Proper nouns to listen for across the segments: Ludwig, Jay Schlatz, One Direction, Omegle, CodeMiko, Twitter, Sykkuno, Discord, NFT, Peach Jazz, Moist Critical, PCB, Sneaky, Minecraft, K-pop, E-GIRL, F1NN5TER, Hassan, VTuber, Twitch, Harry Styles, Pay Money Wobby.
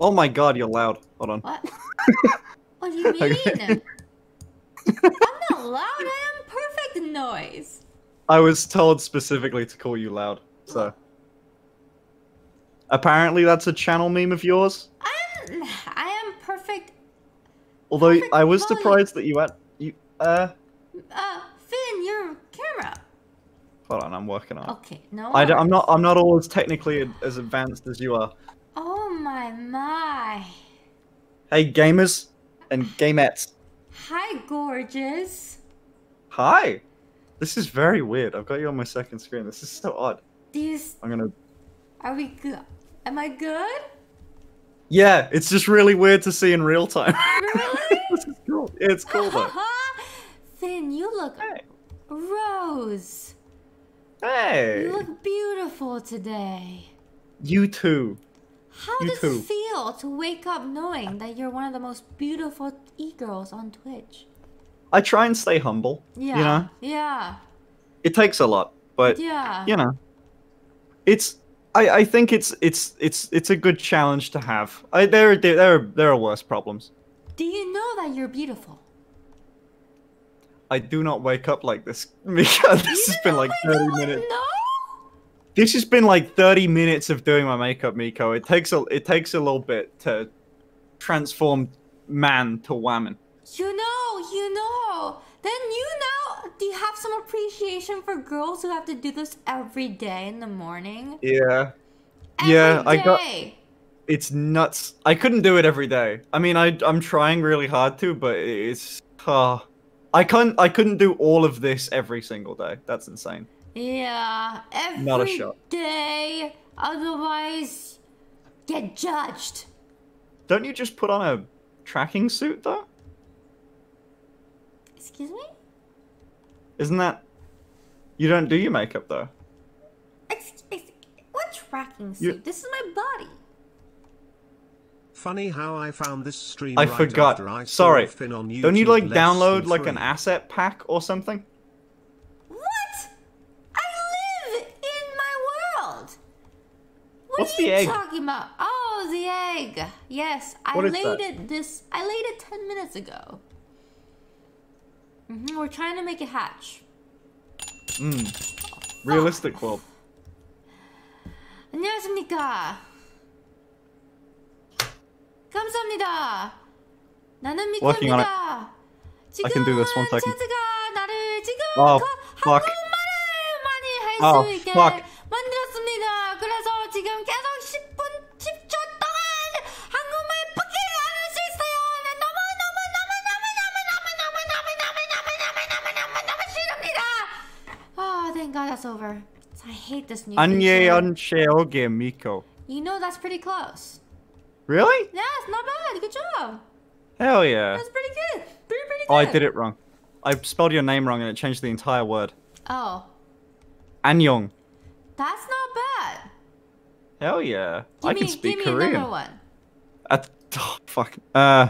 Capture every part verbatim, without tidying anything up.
Oh my god, you're loud. Hold on. What? What do you mean? Okay. I'm not loud, I am perfect noise. I was told specifically to call you loud, so. Apparently that's a channel meme of yours? I'm, I am perfect. Although perfect I was volume. surprised that you had, you, uh... Uh, Finn, your camera. Hold on, I'm working on it. Okay, no I don't, I'm not, I'm not always technically as advanced as you are. Oh my, my. Hey, gamers and gamettes. Hi, gorgeous. Hi. This is very weird. I've got you on my second screen. This is so odd. These... I'm gonna... Are we good? Am I good? Yeah, it's just really weird to see in real time. Really? This is cool. Yeah, it's cool, though. Finn, you look... Hey. Rose. Hey. You look beautiful today. You too. How you does too. it feel to wake up knowing that you're one of the most beautiful e-girls on Twitch? I try and stay humble. Yeah. You know? Yeah. It takes a lot, but yeah. you know. It's I, I think it's it's it's it's a good challenge to have. I there there there are, there are worse problems. Do you know that you're beautiful? I do not wake up like this. this has been like thirty minutes. No? This has been like thirty minutes of doing my makeup, Miko. It takes a it takes a little bit to transform man to woman. You know, you know. Then you know. Do you have some appreciation for girls who have to do this every day in the morning? Yeah, every yeah. Day. I got. It's nuts. I couldn't do it every day. I mean, I I'm trying really hard to, but it's. Uh, I can't. I couldn't do all of this every single day. That's insane. Yeah, every Not a shot. day. Otherwise, get judged. Don't you just put on a tracking suit though? Excuse me? Isn't that... You don't do your makeup, though. Excuse, excuse, what tracking suit? You... This is my body. Funny how I found this stream I right forgot. After I Sorry. Finn on YouTube. Don't you, like, download, like, an asset pack or something? What? I live in my world! What What's are you the egg? talking about? Oh, the egg. Yes, I what laid it this... I laid it ten minutes ago. Mm-hmm. We're trying to make it hatch. Mm. Realistic oh. world. 안녕하십니까. 감사합니다. 나는 미코입니다. I can do this one second. Oh, fuck. Oh, fuck. 만들었습니다. 그래서 지금 계속 십 분, 십 초 동안 한국말 밖에 안 할 수 있어요. 난 너무 너무 너무 너무 Oh, thank God that's over. I hate this new Annyeonghaseyo, Miko. You know that's pretty close. Really? Yeah, it's not bad. Good job. Hell yeah. That's pretty good. Pretty, pretty good. Oh, I did it wrong. I spelled your name wrong and it changed the entire word. Oh. Annyeong. That's not bad. Hell yeah. Give I me, can speak give Korean. Give me another one. At, oh, fuck. Uh...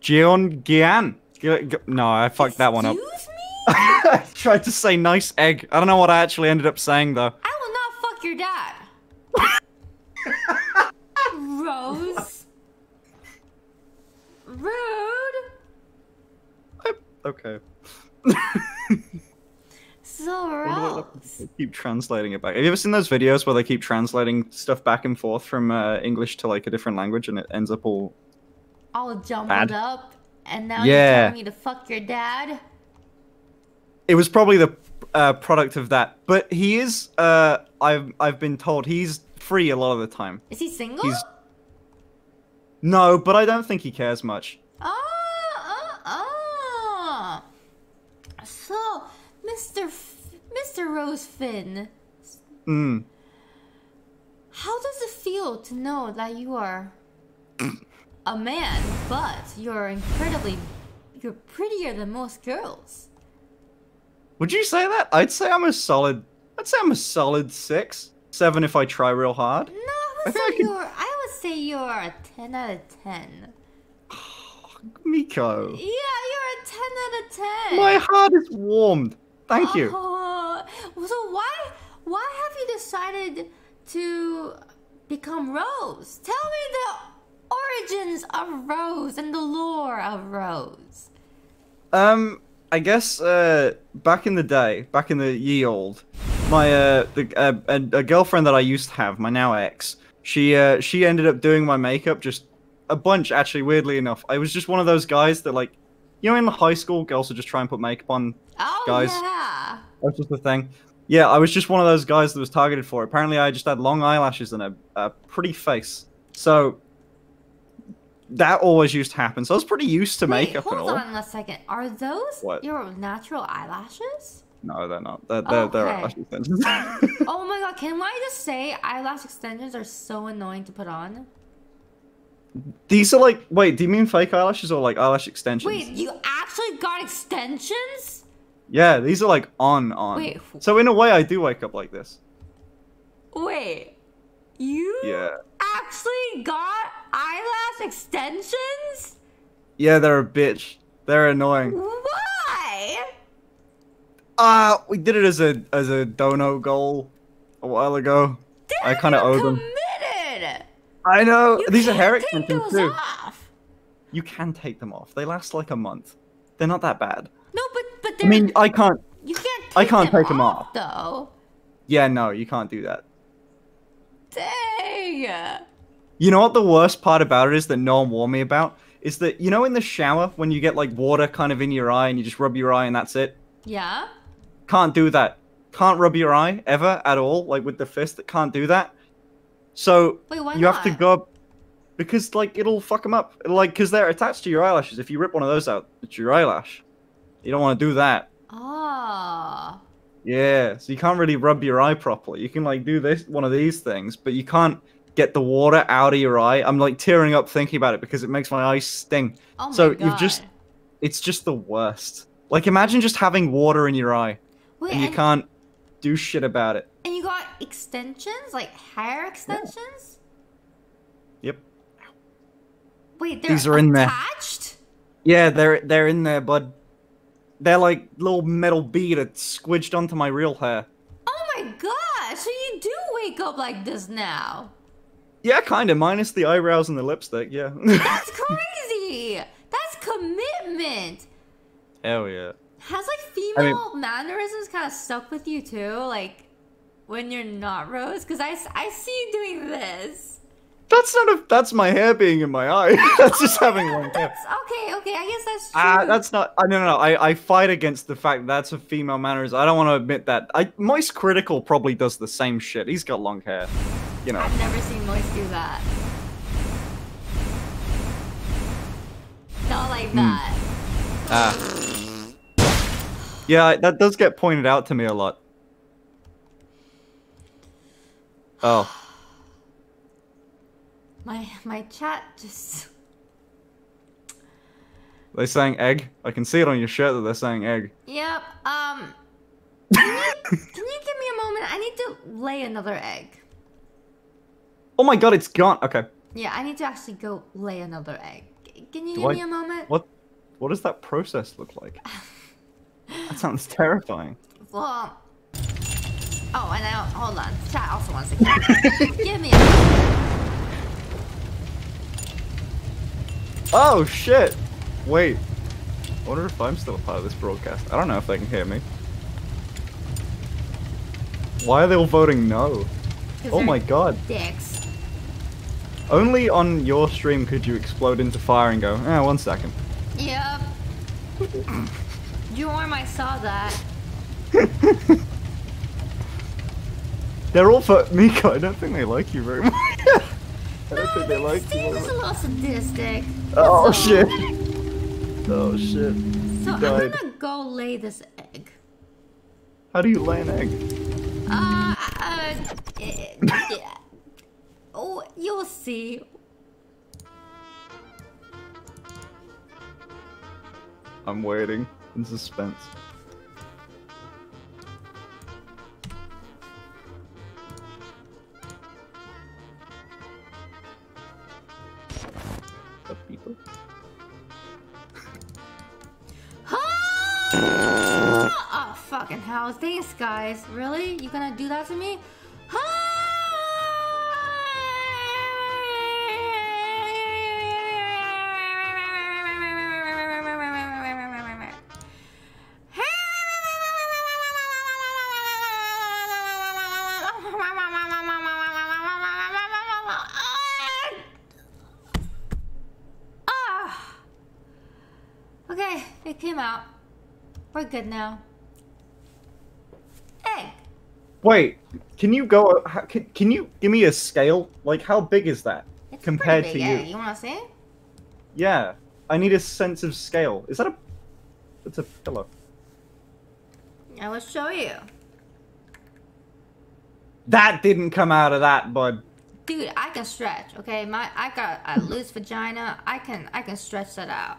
Jeon Gian. No, I fucked Excuse that one up. Excuse me? I tried to say nice egg. I don't know what I actually ended up saying, though. I will not fuck your dad. Rose. Rude. I, okay. So Rose. Keep translating it back. Have you ever seen those videos where they keep translating stuff back and forth from uh, English to like a different language and it ends up all... all jumbled up, and now yeah. you're telling me to fuck your dad? It was probably the uh, product of that, but he is, uh, I've, I've been told he's free a lot of the time. Is he single? He's... No, but I don't think he cares much. Oh, oh, oh. So, Mister F Mister Rose Finn. Mm. How does it feel to know that you are... a man, but you're incredibly, you're prettier than most girls. Would you say that? I'd say I'm a solid, I'd say I'm a solid six, seven if I try real hard. No, I would, I say, you're, I could... I would say you're a ten out of ten. Miko. Yeah, you're a ten out of ten. My heart is warmed. Thank oh, you. So why, why have you this decided to become Rose? Tell me the origins of Rose and the lore of Rose. Um, I guess uh, back in the day, back in the ye old, my uh, the, uh, a, a girlfriend that I used to have, my now ex, she uh, she ended up doing my makeup just a bunch. Actually, weirdly enough, I was just one of those guys that, like, you know, in high school, girls would just try and put makeup on oh, guys. Yeah. That's just the thing. Yeah, I was just one of those guys that was targeted for it. Apparently, I just had long eyelashes and a, a pretty face. So that always used to happen. So I was pretty used to Wait, makeup hold and all. on a second. Are those what? your natural eyelashes? No, they're not. They're, they're, okay. they're eyelash extensions. Oh my god, can I just say eyelash extensions are so annoying to put on? These are like... Wait, do you mean fake eyelashes or like eyelash extensions? Wait, you actually got extensions? Yeah, these are like on, on. Wait. So in a way, I do wake up like this. Wait, you yeah. actually got eyelash extensions? Yeah, they're a bitch. They're annoying. Why? Uh, we did it as a as a dono goal a while ago. Dude, I kind of owe them. Committed. I know. You These are hair extensions too. Off. You can take them off. They last like a month. They're not that bad. No, but but they're. I mean, I can't. You can't. Take I can't them take them off, off though. Yeah, no, you can't do that. Dang. You know what the worst part about it is that no one warned me about is that you know in the shower when you get like water kind of in your eye and you just rub your eye and that's it. Yeah. Can't do that. Can't rub your eye ever at all. Like with the fist, that can't do that. So Wait, why you not? have to go because like it'll fuck them up. Like because they're attached to your eyelashes. If you rip one of those out, it's your eyelash. You don't want to do that. Ah. Oh. Yeah. So you can't really rub your eye properly. You can like do this one of these things, but you can't get the water out of your eye. I'm like tearing up thinking about it because it makes my eyes sting. Oh my so God. you've just it's just the worst. Like imagine just having water in your eye. Wait, and you and can't do shit about it. And you got extensions? Like hair extensions? Yep. Wait, they're These are attached? In there. Yeah, they're they're in there, bud. They're like little metal bead squidged onto my real hair. Oh my god! So you do wake up like this now? Yeah, kinda, minus the eyebrows and the lipstick, yeah. That's crazy! That's commitment! Hell yeah. Has like female I mean, mannerisms kind of stuck with you too? Like when you're not Rose? Because I, I see you doing this. That's not a. That's my hair being in my eye. That's oh just having God, one hair. Okay, okay. I guess that's true. Ah, uh, that's not. I no, no, no. I I fight against the fact that that's a female mannerism. I don't want to admit that. I Moist Critical probably does the same shit. He's got long hair. You know. I've never seen Moist do that. Not like mm. that. Ah. Yeah, that does get pointed out to me a lot. Oh. My my chat just... They saying egg? I can see it on your shirt that they're saying egg. Yep, um... Can you, can you give me a moment? I need to lay another egg. Oh my god, it's gone! Okay. Yeah, I need to actually go lay another egg. Can you Do give I, me a moment? What, what does that process look like? That sounds terrifying. Well, oh, and now hold on. Chat also wants to give me. A oh shit! Wait, I wonder if I'm still a part of this broadcast. I don't know if they can hear me. Why are they all voting no? Oh my god! Dicks. Only on your stream could you explode into fire and go. Eh, one second. Yep. Jorm, I saw that. They're all for Miko. I don't think they like you very much. I don't no, think they like Steve's you. Steve's a little sadistic. Oh so... shit. Oh shit. So I'm gonna go lay this egg. How do you lay an egg? Uh, uh yeah. Oh, you'll see. I'm waiting. In suspense. The people. Oh fucking hell! Thanks, guys. Really? You gonna do that to me? Huh? It came out. We're good now. Egg. Wait, can you go? Can, can you give me a scale? Like, how big is that it's compared pretty big, to yeah. you? You want to see? Yeah, I need a sense of scale. Is that a? It's a pillow. I will show you. That didn't come out of that, bud. Dude, I can stretch. Okay, my I got a loose vagina. I can I can stretch that out.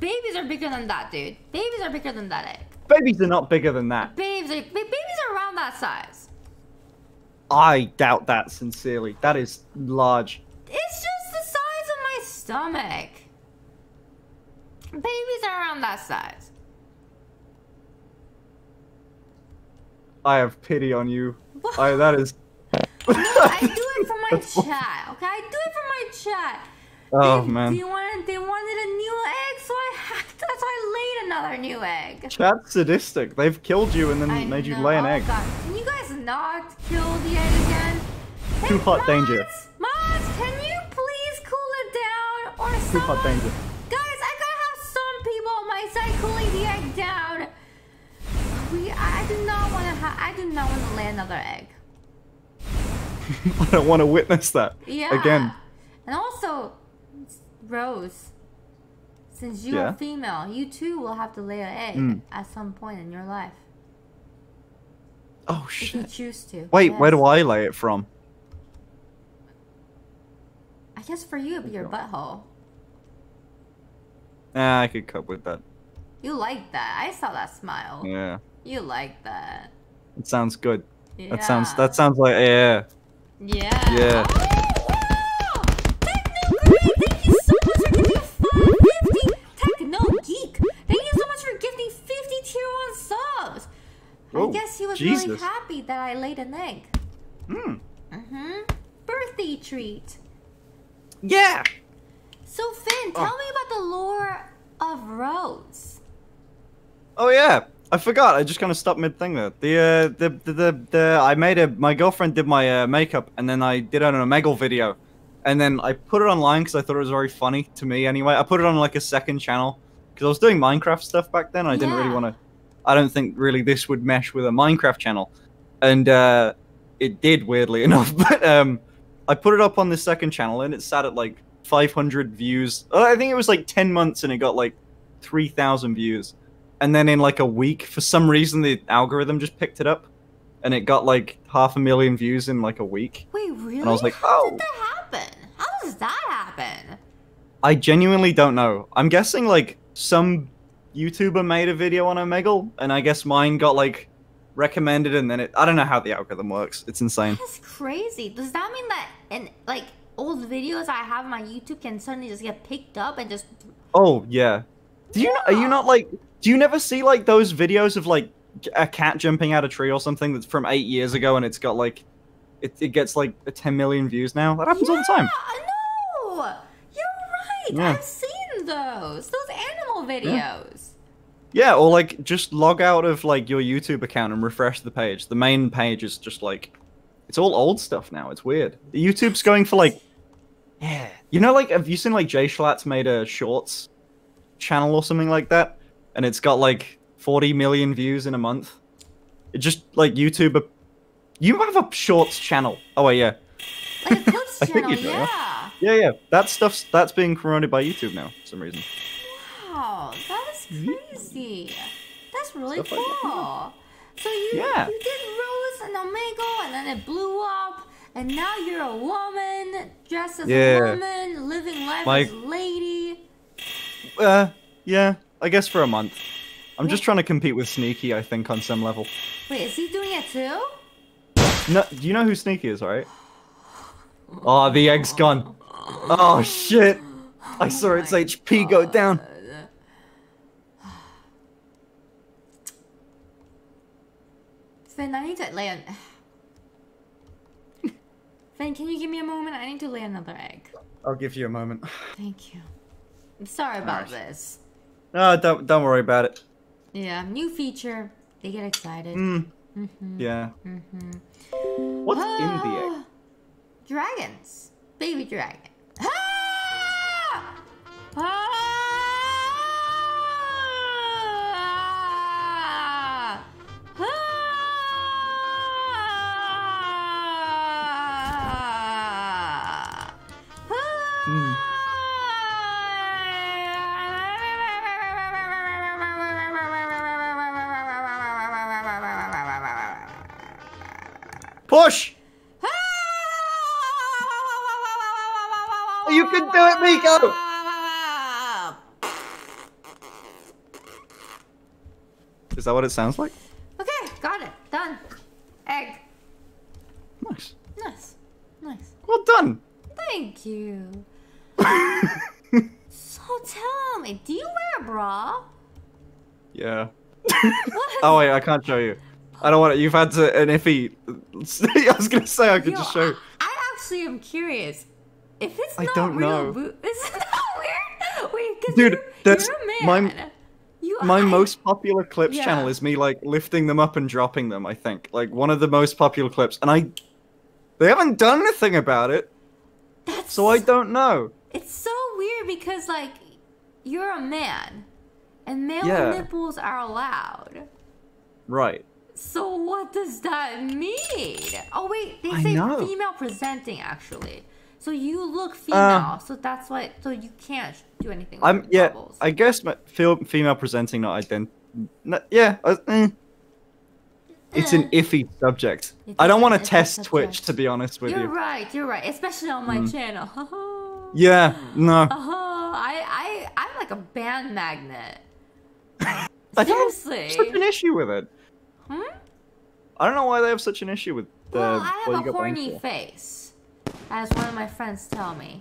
Babies are bigger than that, dude. Babies are bigger than that egg. Babies are not bigger than that. Babies are, babies are around that size. I doubt that sincerely. That is large. It's just the size of my stomach. Babies are around that size. I have pity on you. What? I, that is... No, I do it for my chat, okay? I do it for my chat. Oh, they, man. They wanted, they wanted a new egg, so I hacked, that's why I laid another new egg. Chat's sadistic. They've killed you and then I made know. you lay an oh, egg. God. Can you guys not kill the egg again? Hey, Too hot Mods, danger. Mods, can you please cool it down? Or someone... Too hot danger. Guys, I gotta have some people on my side cooling the egg down. We, I do not want to ha I do not want to lay another egg. I don't want to witness that yeah. again. And also, Rose, since you're yeah. female, you too will have to lay an egg mm. at some point in your life. Oh shit! If you choose to. Wait, yes. where do I lay it from? I guess for you it'd be your butthole. Nah, I could cope with that. You like that? I saw that smile. Yeah. You like that? It sounds good. Yeah. That sounds. That sounds like yeah. Yeah. Yeah. Oh, wow! Techno Geek, thank you so much for giving fifty. Techno Geek, thank you so much for gifting fifty tier one subs. Whoa, I guess he was Jesus. really happy that I laid an egg. Hmm. Mm-hmm. Birthday treat. Yeah. So Finn, tell oh. me about the lore of Rose. Oh yeah. I forgot. I just kind of stopped mid-thing there. The, uh, the, the, the, the, I made a, my girlfriend did my uh, makeup, and then I did it on a Omegle video. And then I put it online because I thought it was very funny to me anyway. I put it on like a second channel because I was doing Minecraft stuff back then. I didn't yeah. really want to, I don't think really this would mesh with a Minecraft channel. And uh, it did, weirdly enough. But um, I put it up on the second channel, and it sat at like five hundred views. I think it was like ten months, and it got like three thousand views. And then in like a week, for some reason, the algorithm just picked it up, and it got like half a million views in like a week. Wait, really? And I was like, how oh. did that happen? How does that happen? I genuinely don't know. I'm guessing like some YouTuber made a video on Omegle, and I guess mine got like recommended, and then it. I don't know how the algorithm works. It's insane. That's crazy. Does that mean that in like old videos I have on my YouTube can suddenly just get picked up and just? Oh yeah. Do you? Yeah. Are you not like? Do you never see, like, those videos of, like, a cat jumping out of a tree or something that's from eight years ago and it's got, like, it, it gets, like, ten million views now? That happens yeah, all the time. No! You're right! Yeah. I've seen those! Those animal videos! Yeah. yeah, or, like, just log out of, like, your YouTube account and refresh the page. The main page is just, like, it's all old stuff now. It's weird. YouTube's going for, like, yeah. You know, like, have you seen, like, Jay Schlatz made a shorts channel or something like that? And it's got like forty million views in a month. It just like YouTube. You have a shorts channel. Oh wait, yeah. Like a clips I channel, think you do, yeah. yeah. Yeah, that stuff's that's being promoted by YouTube now for some reason. Wow, that is crazy. That's really stuff cool. Like that. So you yeah. you did Rose and Omegle, and then it blew up, and now you're a woman dressed as yeah. a woman, living life My... as a lady. Uh, yeah. I guess for a month. I'm Wait. just trying to compete with Sneaky, I think, on some level. Wait, is he doing it too? No, you know who Sneaky is, right? Oh, the egg's gone. Oh, shit. I saw oh its H P God. go down. Finn, I need to lay an... Finn, can you give me a moment? I need to lay another egg. I'll give you a moment. Thank you. I'm sorry about right. this. No, don't, don't worry about it. Yeah, new feature. They get excited. Mm. Mm-hmm. Yeah. Mm-hmm. What's uh, in the egg? Dragons. Baby dragon. Ah! Ah! Push! You can do it, Miko! Is that what it sounds like? Okay, got it. Done. Egg. Nice. Nice. Nice. Well done. Thank you. So tell me, do you wear a bra? Yeah. Oh wait, I can't show you. I don't want it. You've had to, an iffy. I was gonna say I could Yo, just show. I actually am curious. If it's I not don't real, know. It's not weird. Wait, cause dude, you're, that's you're a man. my. You my are... most popular clips yeah. channel is me like lifting them up and dropping them. I think like one of the most popular clips, and I. They haven't done anything about it. That's so I don't know. It's so weird because like, you're a man, and male yeah. nipples are allowed. Right. So what does that mean? Oh wait, they say female presenting actually. So you look female, uh, so that's why. So you can't do anything. With I'm yeah. Levels. I guess my female presenting, not ident. Not, yeah. Uh, mm. It's an iffy subject. I don't want to test Twitch, to be honest with you. You're right. You're right, especially on my mm. channel. Yeah. No. Uh -huh. I I I'm like a band magnet. I Seriously. Have such an issue with it. Hmm? I don't know why they have such an issue with the... Well, I have a horny face, as one of my friends tell me.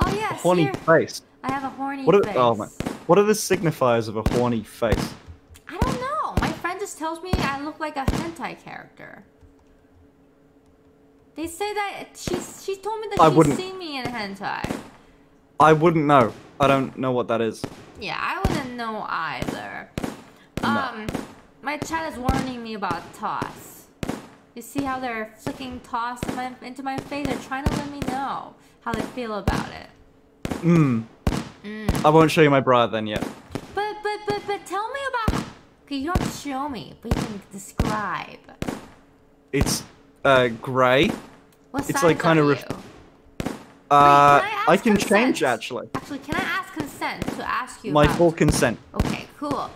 Oh, yes, a horny here. face? I have a horny what are, face. Oh, man. What are the signifiers of a horny face? I don't know. My friend just tells me I look like a hentai character. They say that... She's, she told me that I she's wouldn't. seen me in hentai. I wouldn't know. I don't know what that is. Yeah, I wouldn't know either. No. Um... My chat is warning me about toss. You see how they're flicking toss in my, into my face? They're trying to let me know how they feel about it. Mm. Mm. I won't show you my bra then yet. But, but, but, but tell me about... Okay, you don't have to show me, but you can describe. It's, uh, gray. What it's size like kind of you? Uh, Wait, can I, I can consent? change, actually. Actually, can I ask consent to ask you My about... full consent. Okay, cool.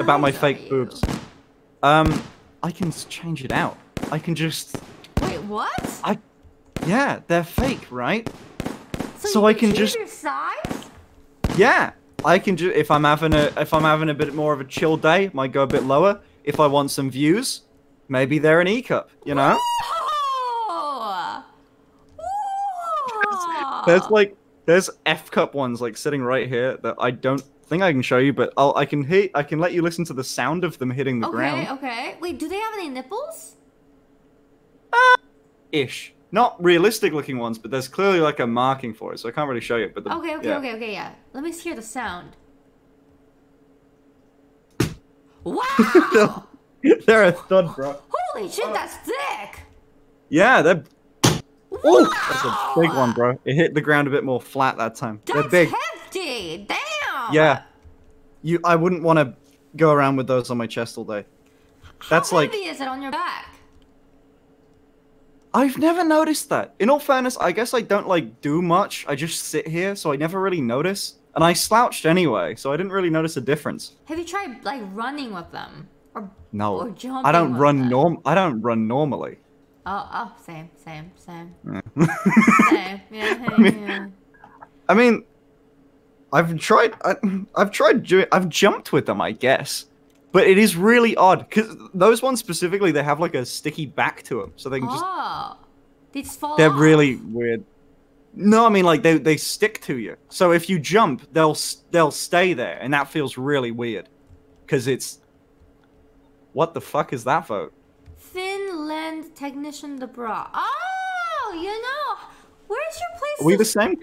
About my fake boobs. Um, I can change it out. I can just... Wait, what? I... Yeah, they're fake, right? So, so you I can just... your size? Yeah, I can just... If I'm having a if I'm having a bit more of a chill day, might go a bit lower. If I want some views, maybe they're an E cup. You know. Whoa! Whoa! there's, there's like there's F cup ones like sitting right here that I don't. Thing I can show you, but I'll I can hit I can let you listen to the sound of them hitting the okay, ground. Okay, okay. Wait, do they have any nipples? Uh, ish. Not realistic looking ones, but there's clearly like a marking for it, so I can't really show you. But the, okay, okay, yeah. okay, okay, yeah. Let me hear the sound. Wow! They're a thud, bro. Holy shit, oh. that's thick. Yeah, they're. Wow. Oh, that's a big one, bro. It hit the ground a bit more flat that time. That's they're big. hefty. Damn. Yeah, you. I wouldn't want to go around with those on my chest all day. That's How heavy like, is it on your back? I've never noticed that. In all fairness, I guess I don't like do much. I just sit here, so I never really notice. And I slouched anyway, so I didn't really notice a difference. Have you tried like running with them or no? Or jumping I don't with run them. norm. I don't run normally. Oh, oh, same, same, same. Yeah. same. Yeah, yeah, I mean. Yeah. I mean I've tried, I, I've tried, I've jumped with them, I guess, but it is really odd because those ones specifically, they have like a sticky back to them, so they can just, oh, they just fall they're off. really weird. No, I mean like they, they stick to you. So if you jump, they'll, they'll stay there and that feels really weird because it's, what the fuck is that vote? Finland technician the bra. Oh, you know, where's your place? Are we the same?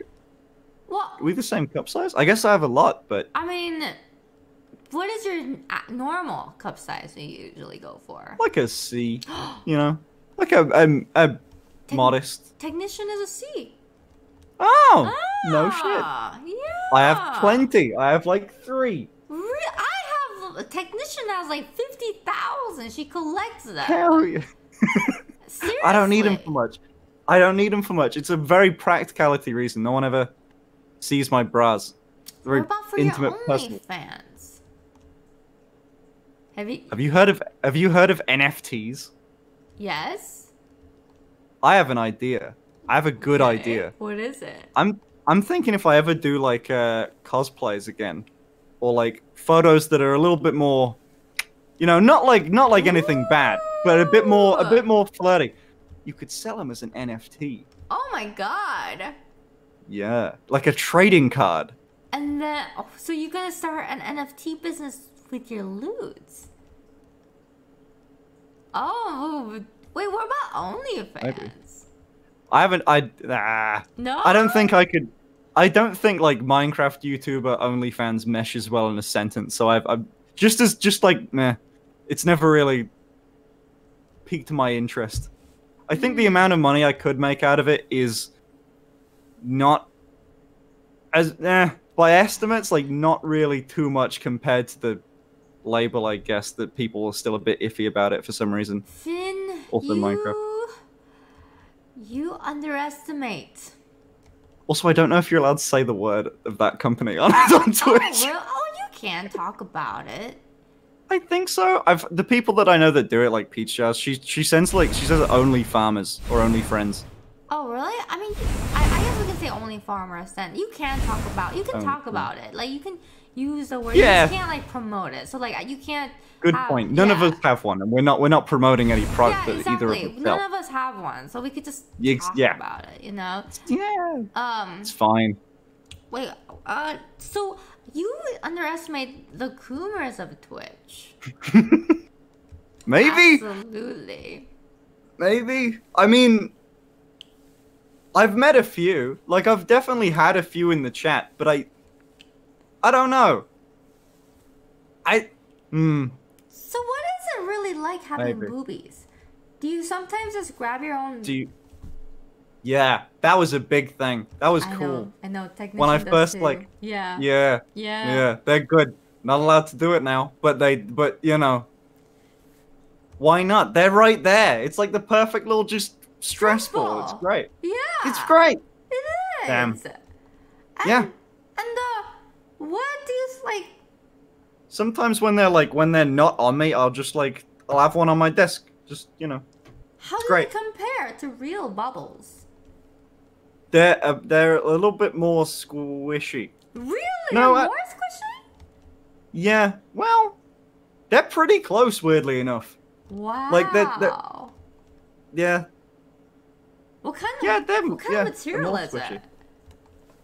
What? Are we the same cup size? I guess I have a lot, but... I mean, what is your normal cup size you usually go for? Like a C, you know? Like a, a, a Te modest. Technician is a C. Oh, ah, no shit. Yeah. I have twenty. I have like three. Re I have a technician that has like fifty thousand. She collects them. Hell yeah. Seriously. I don't need them for much. I don't need them for much. It's a very practicality reason. No one ever... sees my bras. Very what about for intimate your OnlyFans? Have you Have you heard of Have you heard of N F Ts? Yes. I have an idea. I have a good okay. idea. What is it? I'm I'm thinking if I ever do like uh, cosplays again, or like photos that are a little bit more, you know, not like not like anything Ooh. bad, but a bit more a bit more flirty. You could sell them as an N F T. Oh my god. Yeah, like a trading card. And then, oh, so you're gonna start an N F T business with your loots? Oh, wait, what about OnlyFans? Maybe. I haven't. I ah, no. I don't think I could. I don't think like Minecraft YouTuber OnlyFans meshes well in a sentence. So I've I'm, just as just like meh. It's never really piqued my interest. I think mm. the amount of money I could make out of it is not as eh, by estimates like not really too much compared to the label. I guess that people are still a bit iffy about it for some reason. Finn, also you... Minecraft. You underestimate. Also, I don't know if you're allowed to say the word of that company on, on Twitch. Oh, well, oh, you can talk about it. I think so. I've the people that I know that do it, like Peach Jazz, she she sends like she says only farmers or only friends. Oh really? I mean, you, I, I guess we can say only farmers then. You can talk about you can um, talk about it. Like you can use the word. Yeah. You just can't like promote it. So like you can't. Good have, point. None yeah. of us have one, and we're not we're not promoting any product yeah, exactly. that either of us. None of us have one, so we could just talk yeah. about it, you know. Yeah. Um. It's fine. Wait. Uh. So you underestimate the coomers of Twitch. Maybe. Absolutely. Maybe. I mean, I've met a few. Like I've definitely had a few in the chat, but I. I don't know. I. Hmm. So what is it really like having Maybe. boobies? Do you sometimes just grab your own? Do you... Yeah, that was a big thing. That was I cool. Know, I know. Technically, when I first too. like, yeah, yeah, yeah, yeah, they're good. Not allowed to do it now, but they, but you know, why not? They're right there. It's like the perfect little just stress Simple. ball. It's great. Yeah, it's great. It is. Damn. And, yeah. And uh, what do you like? Sometimes when they're like when they're not on me, I'll just like I'll have one on my desk. Just you know, how do they compare to real bubbles? They're uh, they're a little bit more squishy. Really? No, I, more squishy? Yeah. Well, they're pretty close, weirdly enough. Wow. Like they're, they're, yeah. What kind of yeah, they're, what kind yeah, of material is it?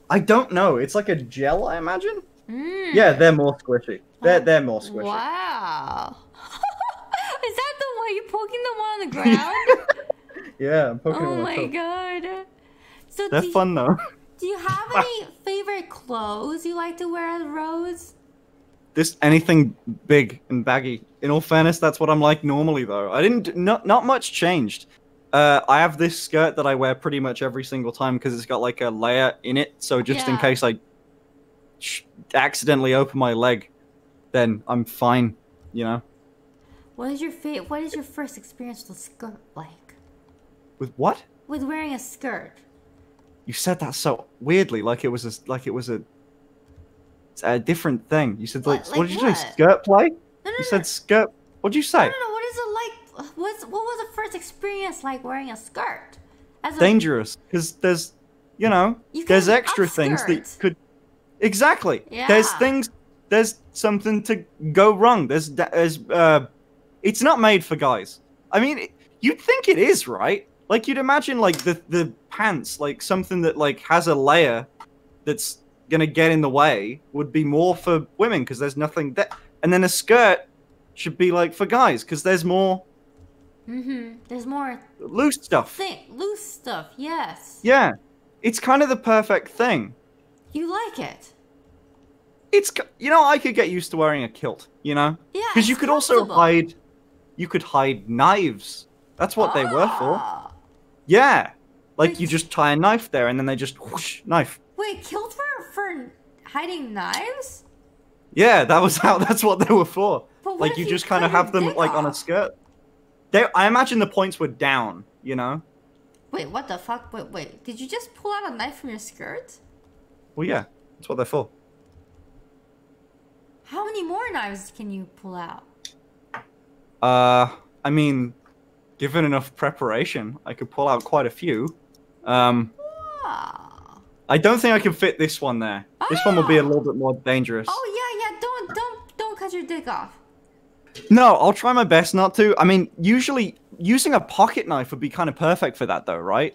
I don't know. It's like a gel, I imagine. Mm. Yeah, they're more squishy. They're, they're more squishy. Wow. Is that the one? You're poking the one on the ground? Yeah, I'm poking oh the one on the ground. Oh my god. So That's fun, you, though. Do you have any favorite clothes you like to wear as Rose? This anything big and baggy. In all fairness, that's what I'm like normally, though. I didn't... Not, not much changed. Uh, I have this skirt that I wear pretty much every single time because it's got, like, a layer in it. So just yeah. in case I accidentally open my leg... then I'm fine, you know. What is your fa- What is your first experience with a skirt like? With what? With wearing a skirt. You said that so weirdly, like it was a, like it was a, a different thing. You said like, like what did you what? say? Skirt play? No, no, you no. said skirt. What did you say? No, no, no. What is it like? What's, what was the first experience like wearing a skirt? As a dangerous, because there's, you know, you there's extra upskirt. things that you could. Exactly. Yeah. There's things. There's something to go wrong. There's, there's, uh, it's not made for guys. I mean, it, you'd think it is, right? Like you'd imagine, like the the pants, like something that like has a layer that's gonna get in the way, would be more for women because there's nothing there. And then a skirt should be like for guys because there's more. Mm-hmm. There's more loose stuff. Thing, loose stuff. Yes. Yeah, it's kind of the perfect thing. You like it. It's, you know, I could get used to wearing a kilt, you know? Yeah, because you could also hide, you could hide knives. That's what oh. they were for. Yeah. Like, wait, you just tie a knife there and then they just whoosh, knife. Wait, kilt for, for hiding knives? Yeah, that was how, that's what they were for. Like, you just kind of have them, like, off? on a skirt. They, I imagine the points were down, you know? Wait, what the fuck? Wait, wait, did you just pull out a knife from your skirt? Well, yeah, that's what they're for. How many more knives can you pull out? Uh, I mean, given enough preparation, I could pull out quite a few. Um, wow. I don't think I can fit this one there. Oh. This one will be a little bit more dangerous. Oh yeah, yeah. Don't don't don't cut your dick off. No, I'll try my best not to. I mean, usually using a pocket knife would be kind of perfect for that, though, right?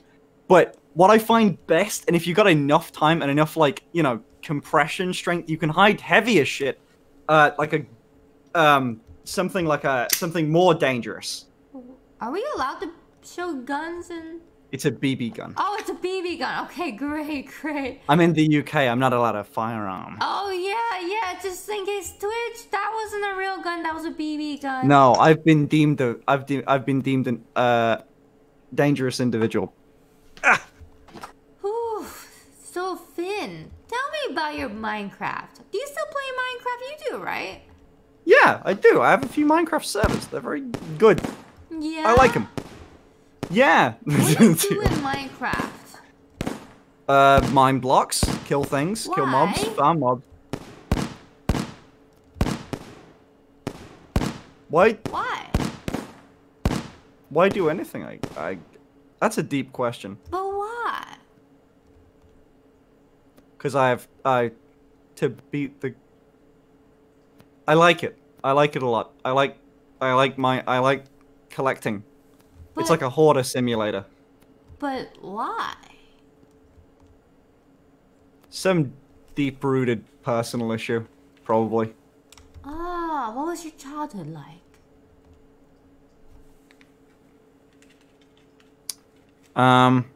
But what I find best, and if you got enough time and enough, like, you know, compression strength, you can hide heavier shit, uh, like a, um, something like a, something more dangerous. Are we allowed to show guns and... It's a B B gun. Oh, it's a B B gun. Okay, great, great. I'm in the U K. I'm not allowed a firearm. Oh, yeah, yeah. Just in case, Twitch, that wasn't a real gun. That was a B B gun. No, I've been deemed a... I've, de I've been deemed an, uh, dangerous individual. Ah! Ooh, so Finn, tell me about your Minecraft. Do you still play Minecraft? You do, right? Yeah, I do. I have a few Minecraft servers. They're very good. Yeah? I like them. Yeah. What do you do in Minecraft? Uh, mine blocks, kill things, Why? kill mobs, farm mobs. Why? Why? Why do anything? I, I. That's a deep question. But why? Because I have I, to beat the. I like it. I like it a lot. I like, I like my I like collecting. But, it's like a hoarder simulator. But why? Some deep-rooted personal issue, probably. Ah, what was your childhood like? Um,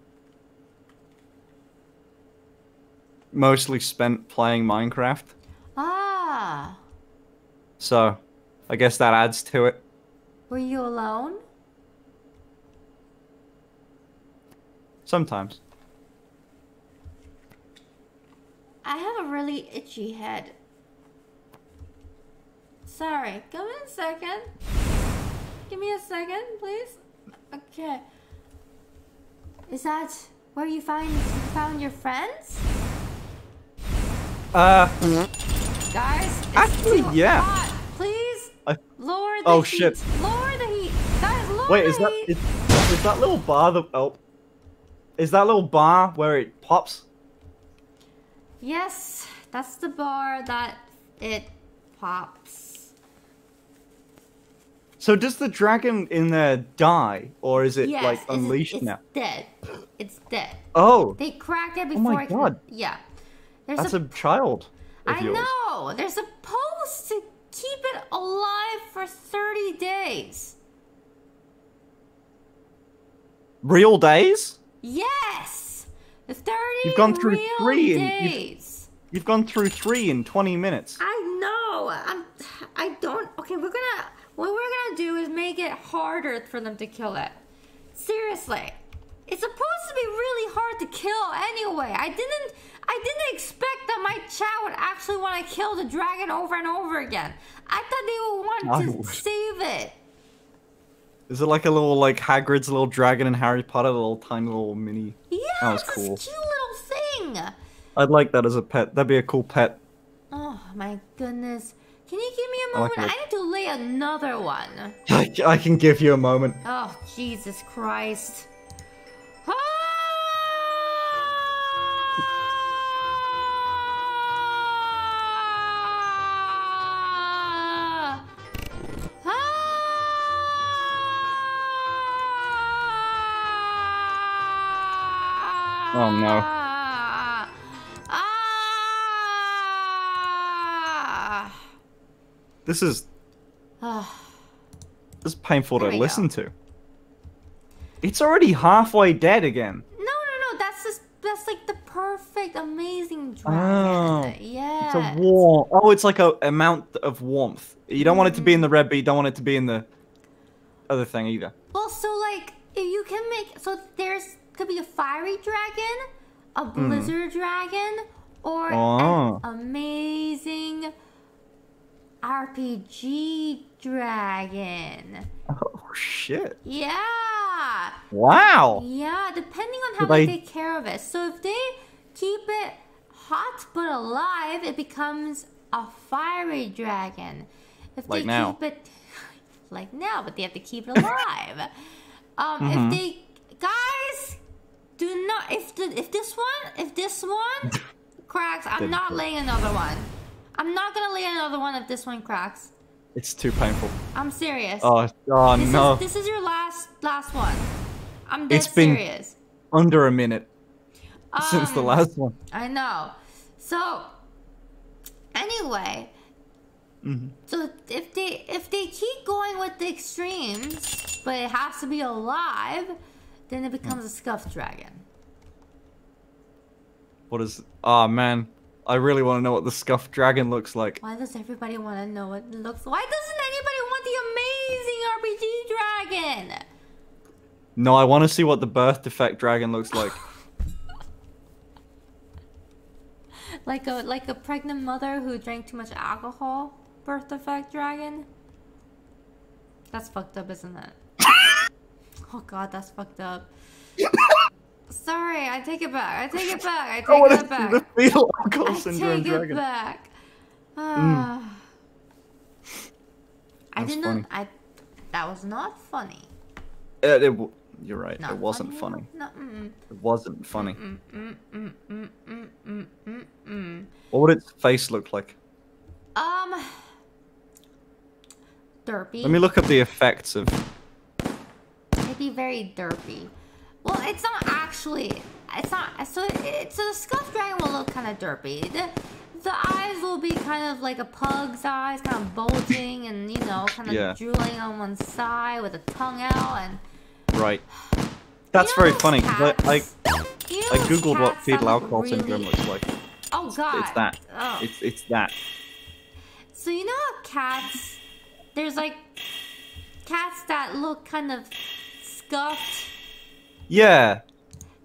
mostly spent playing Minecraft. Ah. So, I guess that adds to it. Were you alone? Sometimes. I have a really itchy head. Sorry, come in a second. Give me a second, please. Okay. Is that where you find found your friends? Uh. Guys, it's actually, too yeah. hot. Please I... lower the oh, heat. Shit. Lower the heat. Guys, lower Wait, the is that heat. Is, is that little bar the oh? Is that little bar where it pops? Yes, that's the bar that it pops. So does the dragon in there die, or is it yes, like unleashed it's, it's now? Yes, it's dead. It's dead. Oh. They cracked it before. Oh my it god. Can, yeah. There's that's a, a child. I yours. know. They're supposed to keep it alive for thirty days. Real days? Yes, thirty. You've gone through real three days. In, you've, you've gone through three in twenty minutes. I know. I'm. I don't. Okay, we're gonna. What we're gonna do is make it harder for them to kill it. Seriously, it's supposed to be really hard to kill anyway. I didn't. I didn't expect that my chat would actually want to kill the dragon over and over again. I thought they would want to save it. Is it like a little, like, Hagrid's little dragon in Harry Potter, a little tiny little mini... Yeah, that was it's cool. This cute little thing! I'd like that as a pet. That'd be a cool pet. Oh, my goodness. Can you give me a moment? I, like I need to lay another one. I, I can give you a moment. Oh, Jesus Christ. Oh no. Ah, ah. This is ah. This is painful there to listen go. to. It's already halfway dead again. No, no, no. That's just that's like the perfect, amazing dragon. Oh, yeah. It's a warm. Oh, it's like a amount of warmth. You don't mm. want it to be in the red, but you don't want it to be in the other thing either. Well, so like if you can make so there's. Could be a fiery dragon, a blizzard mm. dragon, or oh. an amazing R P G dragon. Oh shit! Yeah. Wow. Yeah, depending on how they... they take care of it. So if they keep it hot but alive, it becomes a fiery dragon. If like they now. keep it like now, but they have to keep it alive. Um, mm-hmm. If they guys do not, if the, if this one, if this one cracks, I'm not laying another one. I'm not gonna lay another one if this one cracks. It's too painful. I'm serious. Oh, oh this no! Is, this is your last last one. I'm dead it's been serious. Under a minute um, since the last one. I know. So anyway. Mm-hmm. So if they if they keep going with the extremes, but it has to be alive, then it becomes a scuffed dragon. What is? Oh man, I really want to know what the scuffed dragon looks like. Why does everybody want to know what it looks like? Why doesn't anybody want the amazing R P G dragon? No, I want to see what the birth defect dragon looks like. Like a like a pregnant mother who drank too much alcohol. Birth defect dragon. That's fucked up, isn't it? Oh god, that's fucked up. Sorry, I take it back. I take it back. I take oh, it back. The fetal alcohol syndrome I take dragon. It back. Uh, mm. I didn't. Know, I. That was not funny. It, it, you're right. Not it wasn't funny. funny. No, mm-mm. It wasn't funny. Mm-mm, mm-mm, mm-mm, mm-mm, mm-mm, mm-mm. What would its face look like? Um, derpy. Let me look up the effects of. It'd be very derpy. Well, it's not actually. It's not. So, it, so the scuffed dragon will look kind of derpy. The, the eyes will be kind of like a pug's eyes, kind of bulging and you know, kind of yeah. drooling on one side with a tongue out and. Right. That's you know very funny. I I, you know I googled what fetal alcohol really... syndrome looks like. Oh god. It's that. Oh. It's it's that. So you know how cats, there's like cats that look kind of scuffed. Yeah.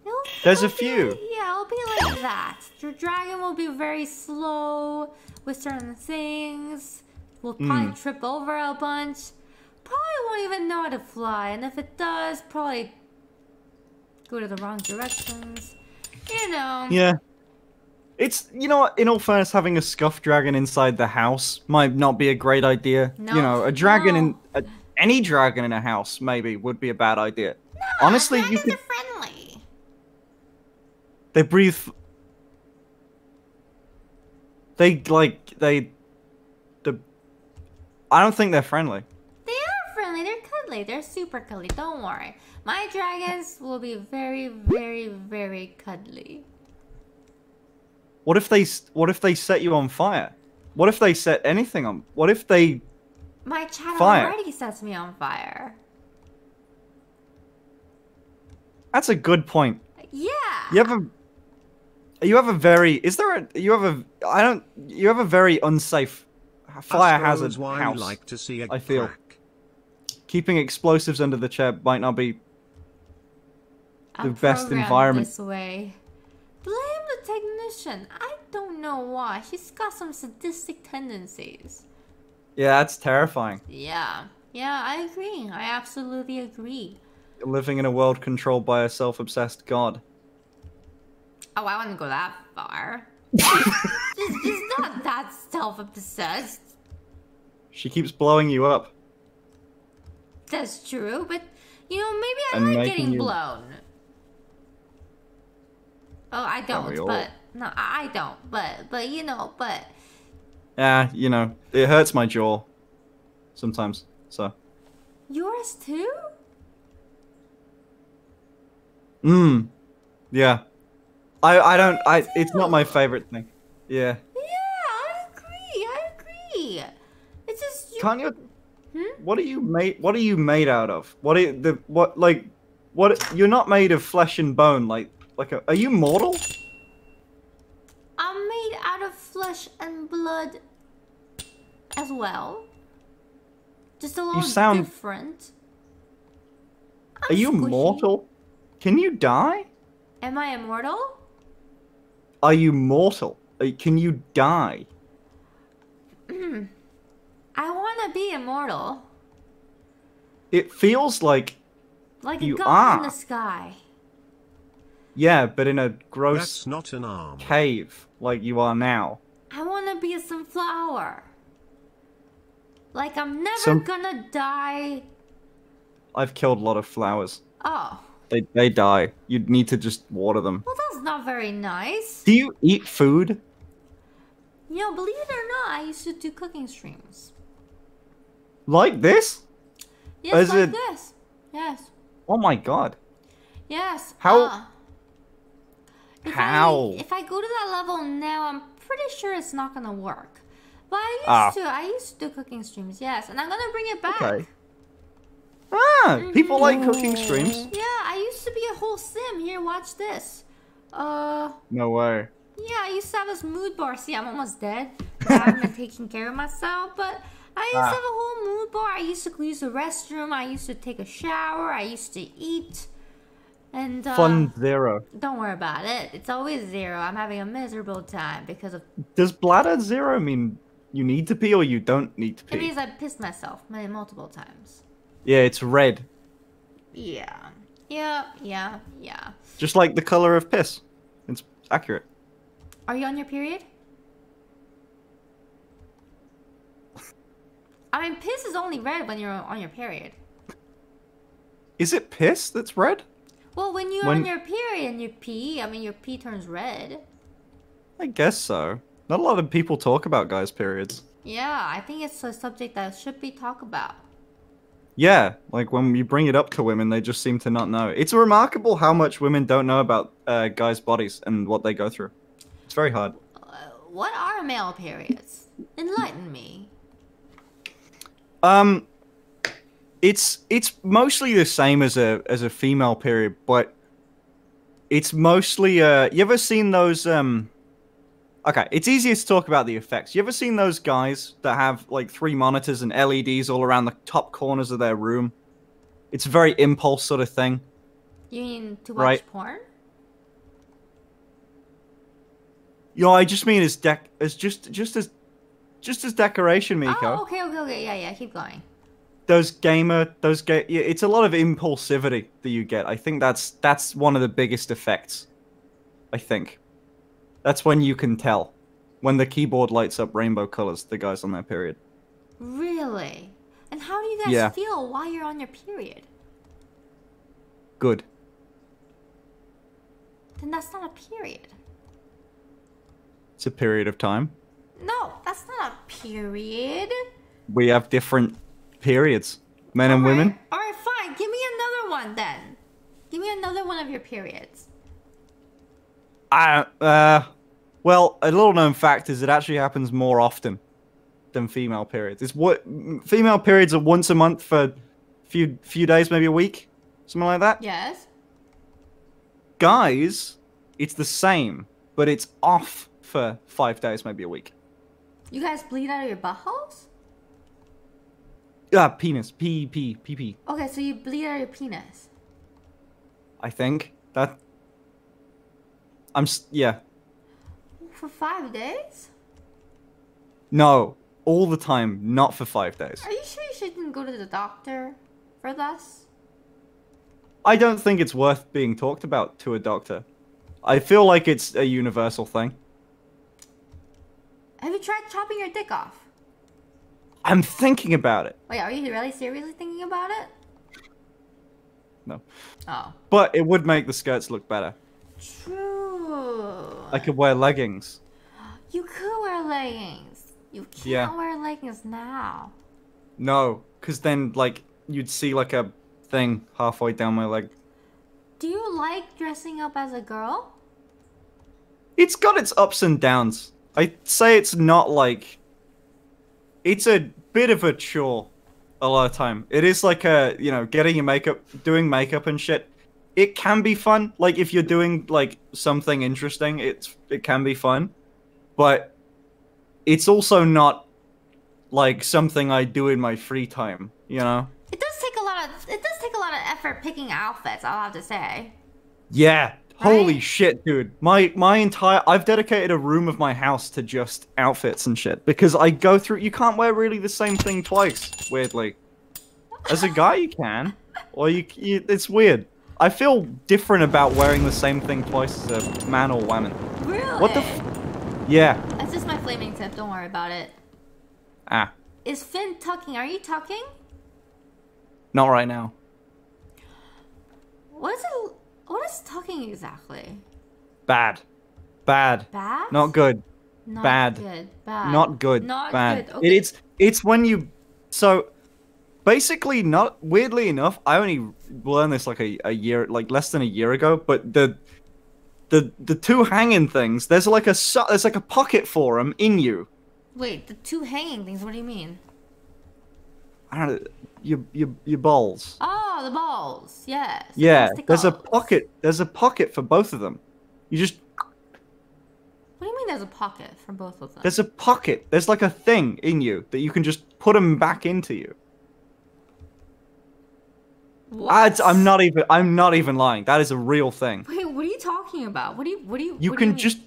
It'll, there's it'll a few. Be, yeah, it'll be like that. Your dragon will be very slow with certain things. Will probably mm. trip over a bunch. Probably won't even know how to fly, and if it does, probably go to the wrong directions. You know. Yeah. It's, you know what, in all fairness, having a scuffed dragon inside the house might not be a great idea. No. You know, a dragon no. in, a, any dragon in a house, maybe, would be a bad idea. No, honestly, you could... are friendly. They breathe... They, like, they... The... I don't think they're friendly. They're super cuddly. Don't worry. My dragons will be very, very, very cuddly. What if they? What if they set you on fire? What if they set anything on? What if they? My channel fire? already sets me on fire. That's a good point. Yeah. You have a. You have a very. Is there a? You have a. I don't. You have a very unsafe fire hazard house. Like to see a I feel. Crack. Keeping explosives under the chair might not be the best environment. This way. Blame the technician. I don't know why. She's got some sadistic tendencies. Yeah, that's terrifying. Yeah. Yeah, I agree. I absolutely agree. Living in a world controlled by a self-obsessed god. Oh, I wouldn't go that far. she's, she's not that self-obsessed. She keeps blowing you up. That's true, but you know, maybe I and like getting you... blown. Oh, I don't, all... but no, I don't, but but you know, but yeah, you know, it hurts my jaw sometimes. So yours too? Mm. Yeah. I I don't I too. It's not my favorite thing. Yeah. Yeah, I agree. I agree. It's just you. Can't you... Hmm? What are you made? What are you made out of? What are the what like? What you're not made of flesh and bone. Like like a, are you mortal? I'm made out of flesh and blood as well. Just a little you sound... different. I'm are you squishy. Mortal? Can you die? Am I immortal? Are you mortal? Can you die? I want to be immortal. It feels like like a you god are. in the sky. Yeah, but in a gross That's not an arm. cave like you are now. I want to be a sunflower. Like I'm never Some... gonna die. I've killed a lot of flowers. Oh. They, they die. You'd need to just water them. Well, that's not very nice. Do you eat food? You know, believe it or not, I used to do cooking streams. Like this? Yes, As like it... this. Yes. Oh my god. Yes. How? Uh, if How? I, if I go to that level now, I'm pretty sure it's not gonna work. But I used ah. to. I used to do cooking streams, yes. And I'm gonna bring it back. Okay. Ah, mm-hmm. People like cooking streams. Yeah, I used to be a whole sim. Here, watch this. Uh. No way. Yeah, I used to have this mood bar. See, I'm almost dead. I haven't been taking care of myself, but I used ah. to have a whole mood bar. I used to use the restroom. I used to take a shower. I used to eat. And uh, fun zero. Don't worry about it. It's always zero. I'm having a miserable time because of. Does bladder zero mean you need to pee or you don't need to pee? It means I pissed myself multiple times. Yeah, it's red. Yeah. Yeah, yeah, yeah. Just like the color of piss. It's accurate. Are you on your period? I mean, piss is only red when you're on your period. Is it piss that's red? Well, when you're when... on your period and you pee, I mean, your pee turns red. I guess so. Not a lot of people talk about guys' periods. Yeah, I think it's a subject that should be talked about. Yeah, like when you bring it up to women, they just seem to not know. It's remarkable how much women don't know about uh, guys' bodies and what they go through. It's very hard. Uh, what are male periods? Enlighten me. Um, it's it's mostly the same as a as a female period, but it's mostly uh. You ever seen those um? Okay, it's easier to talk about the effects. You ever seen those guys that have like three monitors and L E Ds all around the top corners of their room? It's a very impulse sort of thing. You mean to watch right? porn? Yo, I just mean as dec as just just as just as decoration, Miko. Oh, okay, okay, okay, yeah, yeah, keep going. Those gamer, those ga yeah, it's a lot of impulsivity that you get. I think that's that's one of the biggest effects. I think. That's when you can tell. When the keyboard lights up rainbow colors, the guys on their period. Really? And how do you guys yeah. feel while you're on your period? Good. Then that's not a period. It's a period of time. No, that's not a period. We have different periods. Men All and right. women. Alright, fine. Give me another one then. Give me another one of your periods. I, uh, well, a little known fact is it actually happens more often than female periods. It's what female periods are once a month for a few few days, maybe a week, something like that. Yes. Guys, it's the same, but it's off for five days, maybe a week. You guys bleed out of your buttholes? Ah, uh, penis. P P P P. Okay, so you bleed out of your penis. I think that. I'm yeah. For five days? No, all the time, not for five days. Are you sure you shouldn't go to the doctor for this? I don't think it's worth being talked about to a doctor. I feel like it's a universal thing. Have you tried chopping your dick off? I'm thinking about it. Wait, are you really seriously thinking about it? No. Oh. But it would make the skirts look better. True. I could wear leggings. You could wear leggings. You can't yeah. wear leggings now. No, because then, like, you'd see, like, a thing halfway down my leg. Do you like dressing up as a girl? It's got its ups and downs. I'd say it's not, like... It's a bit of a chore a lot of time. It is, like, a, you know, getting your makeup, doing makeup and shit. It can be fun, like, if you're doing, like, something interesting, it's, it can be fun, but it's also not, like, something I do in my free time, you know? It does take a lot of, it does take a lot of effort picking outfits, I'll have to say. Yeah, right? Holy shit, dude. My, my entire, I've dedicated a room of my house to just outfits and shit, because I go through, you can't wear really the same thing twice, weirdly. As a guy, you can, or you, you it's weird. I feel different about wearing the same thing twice as a man or woman. Really? What the f Yeah. That's just my flaming tip, don't worry about it. Ah. Is Finn tucking? Are you tucking? Not right now. What is it? What is talking exactly? Bad. Bad. Bad? Not good. Not bad. Good. Bad. Not good. Not bad. Good. Okay. It, it's it's when you so basically not weirdly enough, I only learned this like a, a year like less than a year ago, but the the the two hanging things, there's like a there's like a pocket for them in you. Wait, the two hanging things, what do you mean? I don't know. Your, your, your balls. Oh, the balls. Yes. Yeah. There's a pocket. There's a pocket for both of them. You just. What do you mean there's a pocket for both of them? There's a pocket. There's like a thing in you that you can just put them back into you. What? I, I'm not even. I'm not even lying. That is a real thing. Wait, what are you talking about? What do you? What do you? You can just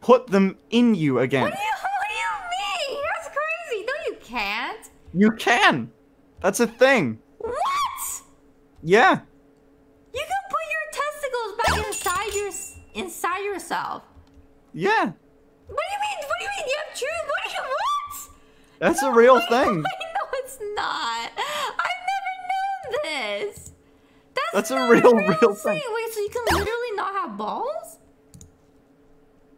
put them in you again. What do you? What do you mean? That's crazy. No, you can't. You can. That's a thing. What? Yeah. You can put your testicles back inside your inside yourself. Yeah. What do you mean? What do you mean? You have true? What? Do you, what? That's no, a real wait, thing. Wait, no, it's not. I've never known this. That's, That's not a real, real, real thing. thing. Wait, so you can literally not have balls?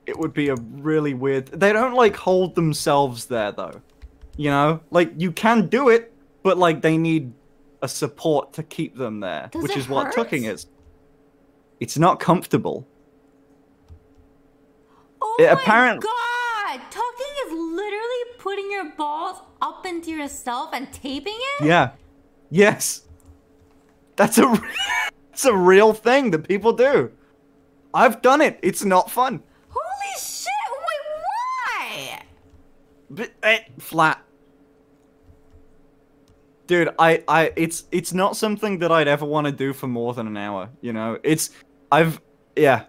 It would be a really weird. They don't like hold themselves there though. You know, like you can do it. But like they need a support to keep them there, Does which is hurt? what tucking is. It's not comfortable. Oh it my apparently... god! Tucking is literally putting your balls up into yourself and taping it? Yeah. Yes. That's a that's a real thing that people do. I've done it. It's not fun. Holy shit! Wait, why? But, uh, flat. Dude, I, I, it's, it's not something that I'd ever want to do for more than an hour, you know? It's, I've, yeah.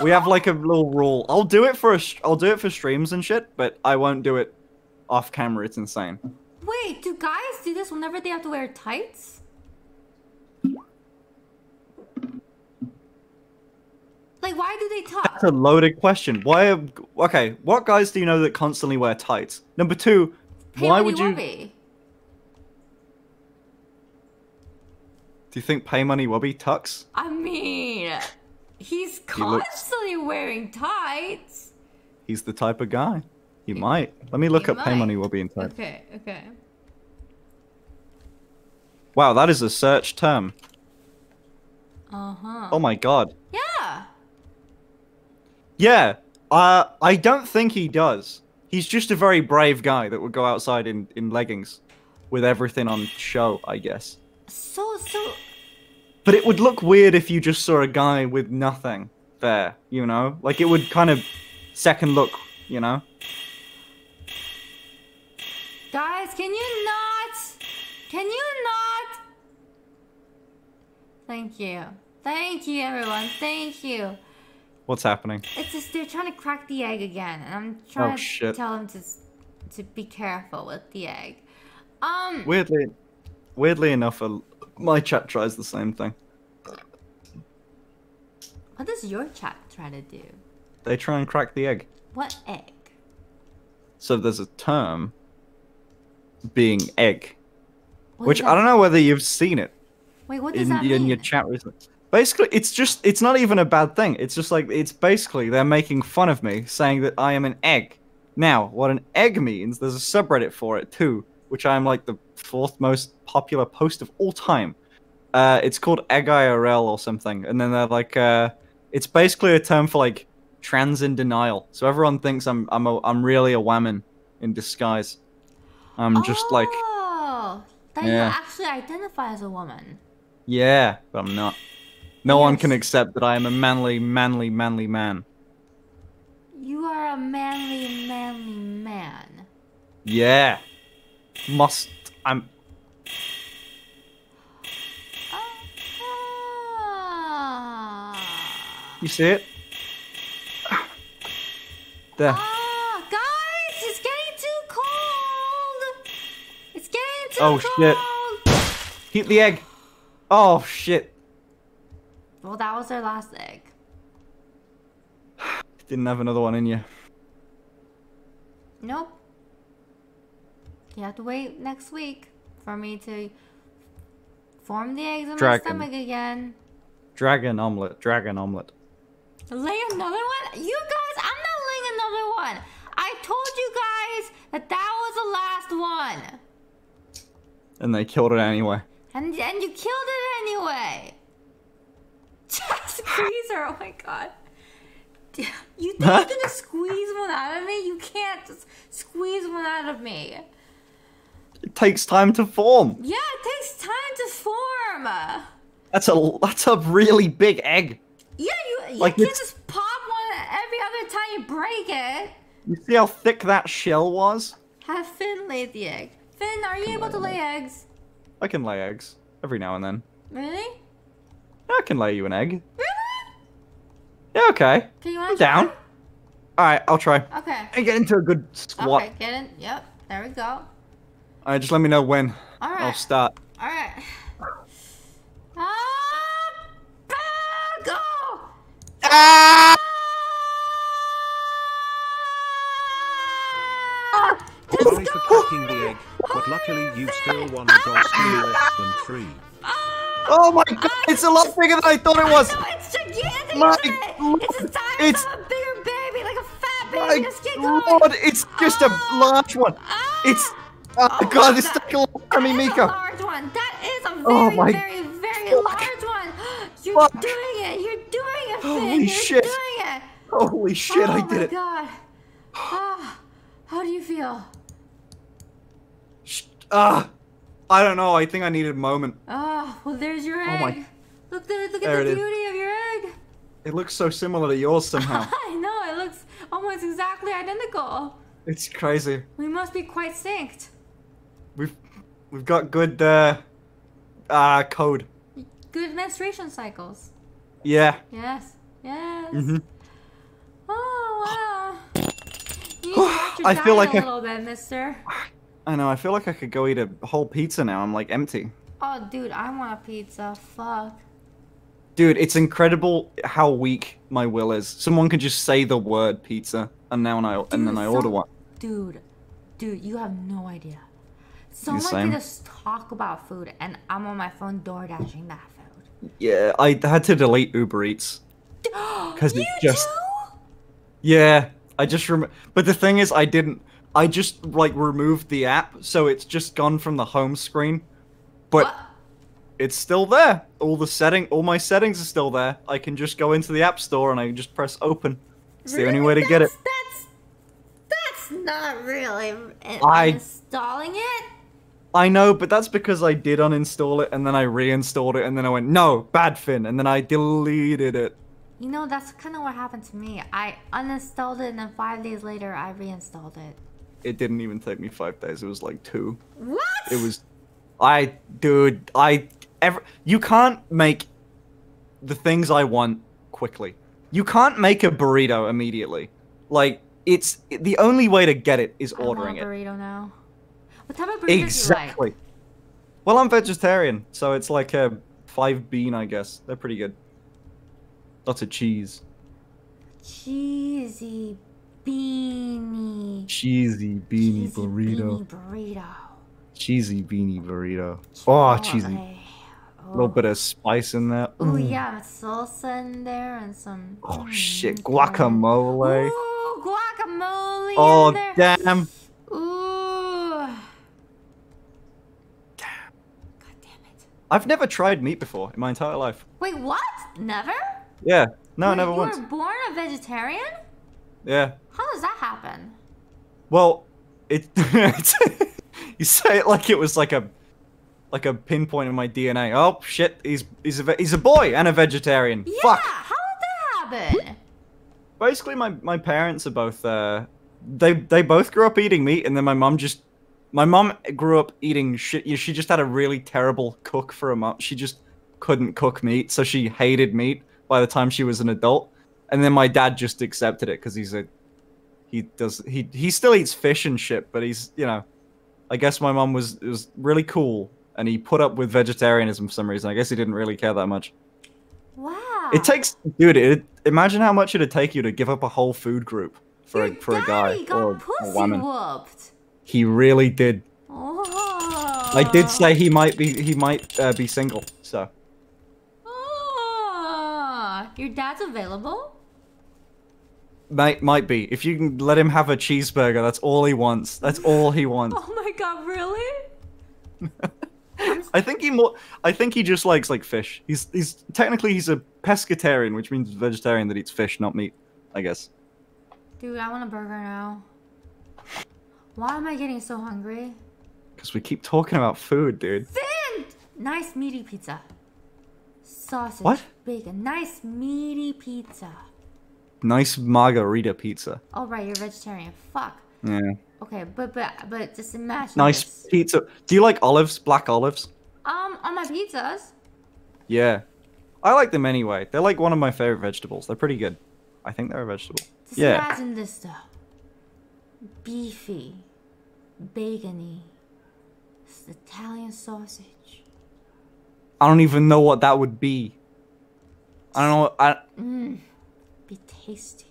We have like a little rule. I'll do it for a, I'll do it for streams and shit, but I won't do it off camera, it's insane. Wait, do guys do this whenever they have to wear tights? Like, why do they tuck? That's a loaded question. Why, are, okay, what guys do you know that constantly wear tights? Number two, hey, why would you... Be? Do you think Pay Money Wobby tucks? I mean, he's constantly he looks, wearing tights. He's the type of guy. He, he might. Let me look up might. Pay Money Wobby in tights. Okay, okay. Wow, that is a search term. Uh-huh. Oh my god. Yeah. Yeah. Uh, I don't think he does. He's just a very brave guy that would go outside in, in leggings with everything on show, I guess. So, so... But it would look weird if you just saw a guy with nothing there, you know? Like, it would kind of second look, you know? Guys, can you not? Can you not? Thank you. Thank you, everyone. Thank you. What's happening? It's just they're trying to crack the egg again, and I'm trying oh, to shit. tell them to, to be careful with the egg. Um... Weirdly... Weirdly enough, my chat tries the same thing. What does your chat try to do? They try and crack the egg. What egg? So there's a term, being egg, what which I don't know whether you've seen it. Wait, what does in, that mean? In your chat recently. Basically, it's just, it's not even a bad thing. It's just like, it's basically they're making fun of me saying that I am an egg. Now, what an egg means, there's a subreddit for it too, which I'm like the fourth most popular post of all time. Uh, it's called Egg I R L or something. And then they're like, uh, it's basically a term for like trans in denial. So everyone thinks I'm I'm a, I'm really a whammon in disguise. I'm oh, just like, that yeah. you actually identify as a woman. Yeah, but I'm not. No yes. one can accept that I am a manly, manly, manly man. You are a manly, manly man. Yeah. Must I'm uh, You see it? There. Ah, uh, guys, it's getting too cold. It's getting too oh, cold. Oh shit. Keep the egg. Oh shit. Well, that was our last egg. Didn't have another one in you. Nope. You have to wait next week for me to form the eggs in my stomach again. Dragon omelet, dragon omelet. Lay another one? You guys, I'm not laying another one. I told you guys that that was the last one. And they killed it anyway. And and you killed it anyway. Just squeeze her. Oh my god. You think huh? you're gonna squeeze one out of me? You can't just squeeze one out of me. It takes time to form. Yeah, it takes time to form. That's a that's a really big egg. Yeah, you, you like can't just pop one every other time you break it. You see how thick that shell was? Have Finn lay the egg. Finn, are you able to lay eggs? I can lay eggs every now and then. Really? I can lay you an egg. Really? Yeah, okay. Can you want to try? Down. All right, I'll try. Okay. And get into a good squat. Okay, get in. Yep, there we go. All right, just let me know when. All right. I'll start. All right. Up, go! Ah! Sorry for cracking the egg, but luckily you still won a gold score less than three. Oh my god, it's a lot bigger than I thought it was! No, it's gigantic! My god. It's a tiny it's... little bigger baby, like a fat baby, my just keep going! God, it's just oh. a large one! Ah. It's... Oh, oh god, it's like a CodeMiko! That is a large one! That is a very, oh my very, very fuck. large one! You're fuck. doing it! You're doing it, Finn! Holy You're shit! doing it! Holy shit, oh I did it! Oh my god! Oh, how do you feel? Ah, uh, I don't know. I think I needed a moment. Oh, well, there's your egg. Oh my. Look, the, look at the beauty of your egg. It looks so similar to yours somehow. I know. It looks almost exactly identical. It's crazy. We must be quite synced. We've we've got good uh, uh code. Good menstruation cycles. Yeah. Yes. Yes. Mm-hmm. Oh wow. You hurt your I feel like a I... little bit, Mister. I know, I feel like I could go eat a whole pizza now. I'm like empty. Oh, dude, I want a pizza. Fuck. Dude, it's incredible how weak my will is. Someone could just say the word pizza, and now I dude, and then I some, order one. Dude, dude, you have no idea. Someone can just talk about food, and I'm on my phone door dashing that food. Yeah, I had to delete Uber Eats. Because it just. Do? Yeah, I just remember. But the thing is, I didn't. I just, like, removed the app, so it's just gone from the home screen, but what? It's still there. All the setting, all my settings are still there. I can just go into the app store and I can just press open. It's really? the only way to that's, get it. That's, that's not really I, installing it. I know, but that's because I did uninstall it, and then I reinstalled it, and then I went, no, bad Finn, and then I deleted it. You know, that's kind of what happened to me. I uninstalled it, and then five days later, I reinstalled it. It didn't even take me five days. It was like two. What? It was, I, dude, I ever. You can't make the things I want quickly. You can't make a burrito immediately. Like it's the only way to get it is ordering it. I want a burrito now. What type of burrito do you like? Exactly. Well, I'm vegetarian, so it's like a five bean, I guess. They're pretty good. Lots of cheese. Cheesy. Beanie. Cheesy beanie cheesy burrito. Beanie burrito. Cheesy beanie burrito. Oh, cheesy. Oh. A little bit of spice in there. Oh yeah, salsa in there and some. Oh shit, guacamole. Ooh, guacamole. Oh in there. damn. Ooh. Damn. God damn it. I've never tried meat before in my entire life. Wait, what? Never? Yeah. No, Wait, never you once. You were born a vegetarian? Yeah. How does that happen? Well, it you say it like it was like a like a pinpoint in my D N A. Oh shit, he's he's a he's a boy and a vegetarian. Yeah, Fuck. How did that happen? Basically, my my parents are both uh they they both grew up eating meat, and then my mom just my mom grew up eating shit. She just had a really terrible cook for a month. She just couldn't cook meat, so she hated meat by the time she was an adult. And then my dad just accepted it because he's a, he does he he still eats fish and shit, but he's you know, I guess my mom was was really cool and he put up with vegetarianism for some reason. I guess he didn't really care that much. Wow. It takes, dude. It, imagine how much it'd take you to give up a whole food group for Your a for daddy a guy got or pussy a woman. Whooped. He really did. Oh. I did say he might be he might uh, be single, so. Your dad's available? Might, might be. If you can let him have a cheeseburger, that's all he wants. That's all he wants. Oh my god, really? I think he more. I think he just likes like fish. He's he's technically he's a pescatarian, which means vegetarian that eats fish, not meat. I guess. Dude, I want a burger now. Why am I getting so hungry? Because we keep talking about food, dude. Thin! Nice meaty pizza. Sausage, what? Bacon, nice meaty pizza. Nice margarita pizza. Oh right, you're vegetarian. Fuck. Yeah. Okay, but but but just imagine. Nice this. Pizza. Do you like olives? Black olives? Um, on my pizzas. Yeah, I like them anyway. They're like one of my favorite vegetables. They're pretty good. I think they're a vegetable. Just yeah. Imagine this though. Beefy, bacony, Italian sausage. I don't even know what that would be. I don't know. I. Mm. Be tasty.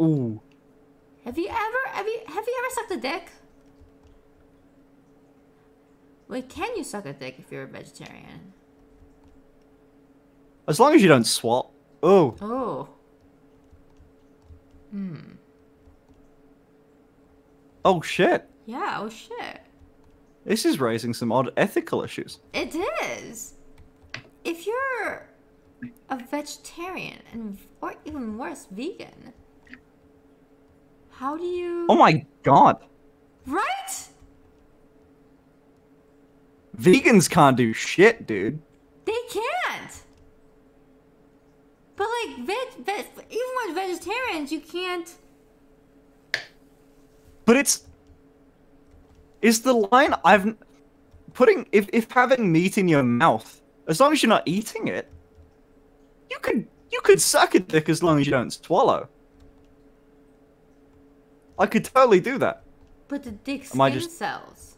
Ooh. Have you ever, have you, have you ever sucked a dick? Wait, can you suck a dick if you're a vegetarian? As long as you don't swat. Oh. Oh. Hmm. Oh shit. Yeah. Oh shit. This is raising some odd ethical issues. It is. If you're a vegetarian and, or even worse, vegan. How do you? Oh my god! Right? Vegans can't do shit, dude. They can't. But like, veg, veg, even with vegetarians, you can't. But it's. Is the line I've putting if if having meat in your mouth, as long as you're not eating it, you could you could suck a dick as long as you don't swallow. I could totally do that. But the dick skin just... cells.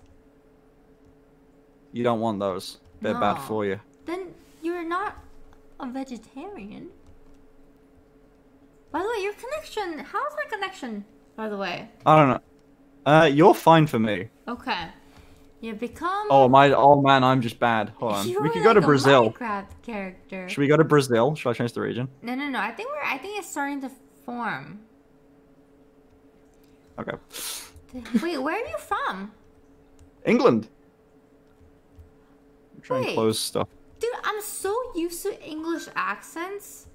You don't want those. They're no. bad for you. Then you're not a vegetarian. By the way, your connection... How's my connection, by the way? I don't know. Uh, you're fine for me. Okay. You become... Oh, my... Oh, man, I'm just bad. Hold on. You're we could like go to Brazil. Minecraft character. Should we go to Brazil? Should I change the region? No, no, no. I think we're... I think it's starting to form. Okay. Wait, where are you from? England. I'm trying Wait, to close stuff. Dude, I'm so used to English accents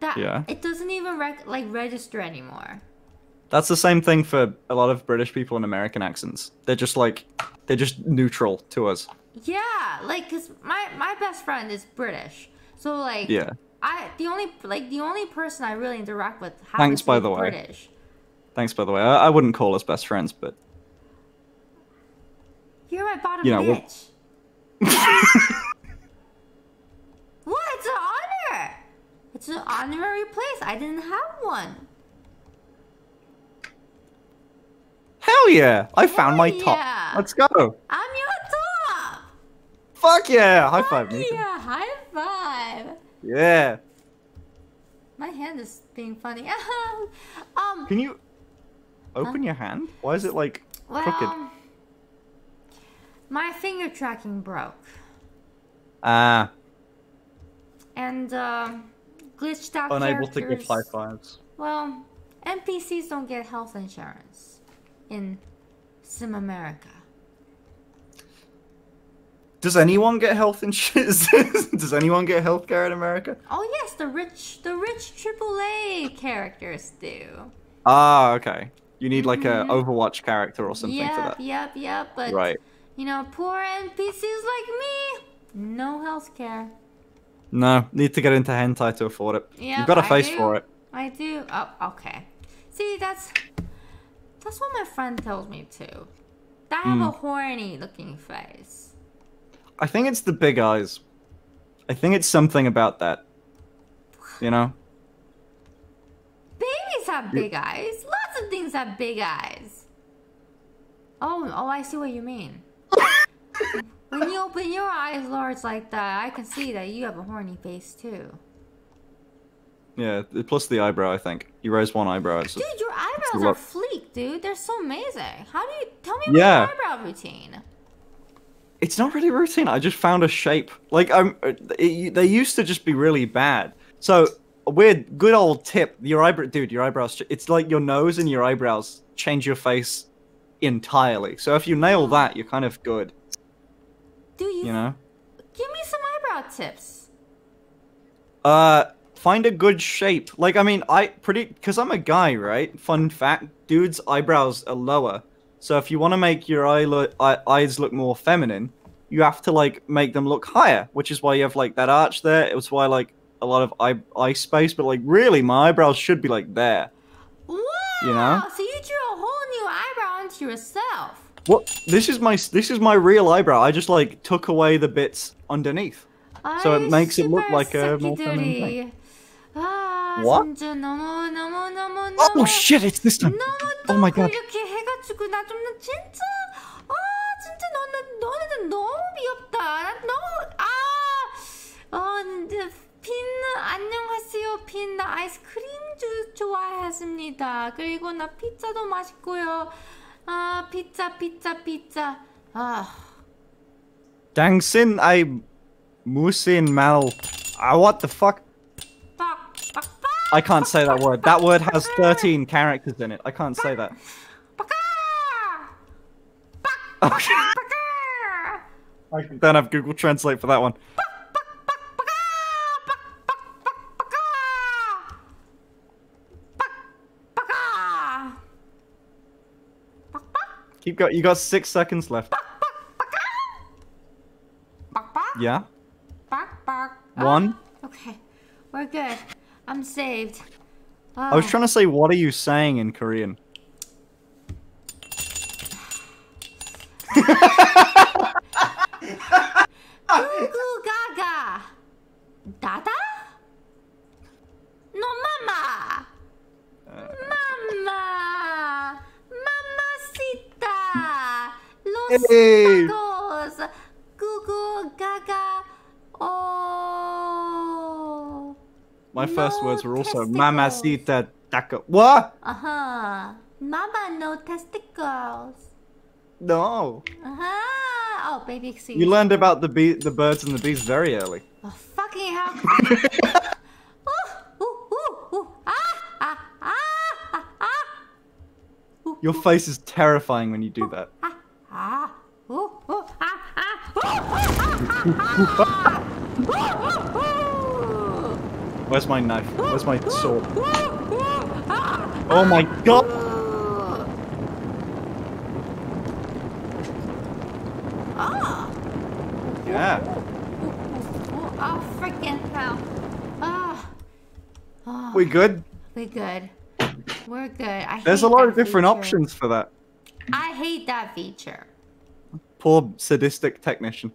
that yeah. it doesn't even rec like register anymore. That's the same thing for a lot of British people and American accents. They're just like, they're just neutral to us. Yeah, like, cause my my best friend is British, so like, yeah, I the only like the only person I really interact with happens Thanks, to by be the way. British. Thanks, by the way. I, I wouldn't call us best friends, but... You're my bottom you know, bitch. What? It's an honor! It's an honorary place. I didn't have one. Hell yeah! I found Hell my yeah. top. Let's go! I'm your top! Fuck yeah! High Fuck five, Nathan. yeah! High five! Yeah! My hand is being funny. um, Can you... Open huh? your hand? Why is it like crooked? Well, my finger tracking broke. Ah. Uh, and uh, glitched out. Unable to give high fives. Well, N P Cs don't get health insurance in Sim America. Does anyone get health insurance? Does anyone get health care in America? Oh yes, the rich, the rich triple A characters do. Ah, okay. You need like mm-hmm. a Overwatch character or something yep, for that. Yep, yep, but right. you know, poor N P Cs like me, no healthcare. No, need to get into hentai to afford it. Yep, You've got a I face do. for it. I do. Oh, okay. See, that's that's what my friend tells me too. That I have mm. a horny-looking face. I think it's the big eyes. I think it's something about that. You know. Babies have big yeah. eyes. Lots of things have big eyes. Oh, oh, I see what you mean. When you open your eyes large like that, I can see that you have a horny face too. Yeah, plus the eyebrow, I think. You raise one eyebrow. It's dude, a, your eyebrows are fleek, dude. They're so amazing. How do you... Tell me about yeah. your eyebrow routine. it's not really routine. I just found a shape. Like, I'm, it, they used to just be really bad. So, a weird, good old tip. Your eyebrow, dude, your eyebrows. It's like your nose and your eyebrows change your face entirely. So if you nail that, you're kind of good. Do you? You know? Give me some eyebrow tips. Uh, find a good shape. Like, I mean, I pretty, because I'm a guy, right? Fun fact, dudes' eyebrows are lower. So if you want to make your eye lo eye eyes look more feminine, you have to, like, make them look higher, which is why you have, like, that arch there. It was why, like, a lot of eye, eye space, but, like, really, my eyebrows should be, like, there. Wow! You know? So you drew a whole new eyebrow onto yourself. What? This is my, this is my real eyebrow. I just, like, took away the bits underneath. I so it makes it look like a more feminine thing. Ah, what? No, no, no, no, no. Oh, shit, it's this time. No, no, oh, my God. Dang sin, I musin mal. Ah, what the fuck? I can't say that word. That word has thirteen characters in it. I can't say that. I don't have Google Translate for that one. Keep going. You got six seconds left. Yeah. One. Okay. We're good. I'm saved. Oh. I was trying to say, what are you saying in Korean? Gugu gaga. Dada? No, mama. Uh. Mama. Mamacita. Los hey. Tacos. Gugu gaga. Oh. My first no words were also testicles. Mamacita taco. What? Uh-huh. Mama, no testicles. No. Uh-huh. Oh, baby, excuse me. You learned about the bee, the birds and the bees very early. Oh, fucking hell. Ooh, ooh, ooh, ooh. Ah, ah, ah, ah. Ooh, your face is terrifying when you do that. Ah, ah, ooh, ooh, ah, ah, ooh, ah, ah, ah. Where's my knife? Where's my sword? Oh my God! Oh. Yeah. Oh, freaking hell. Oh. Oh. We good? We good. We're good. I There's a lot of different feature. options for that. I hate that feature. Poor sadistic technician.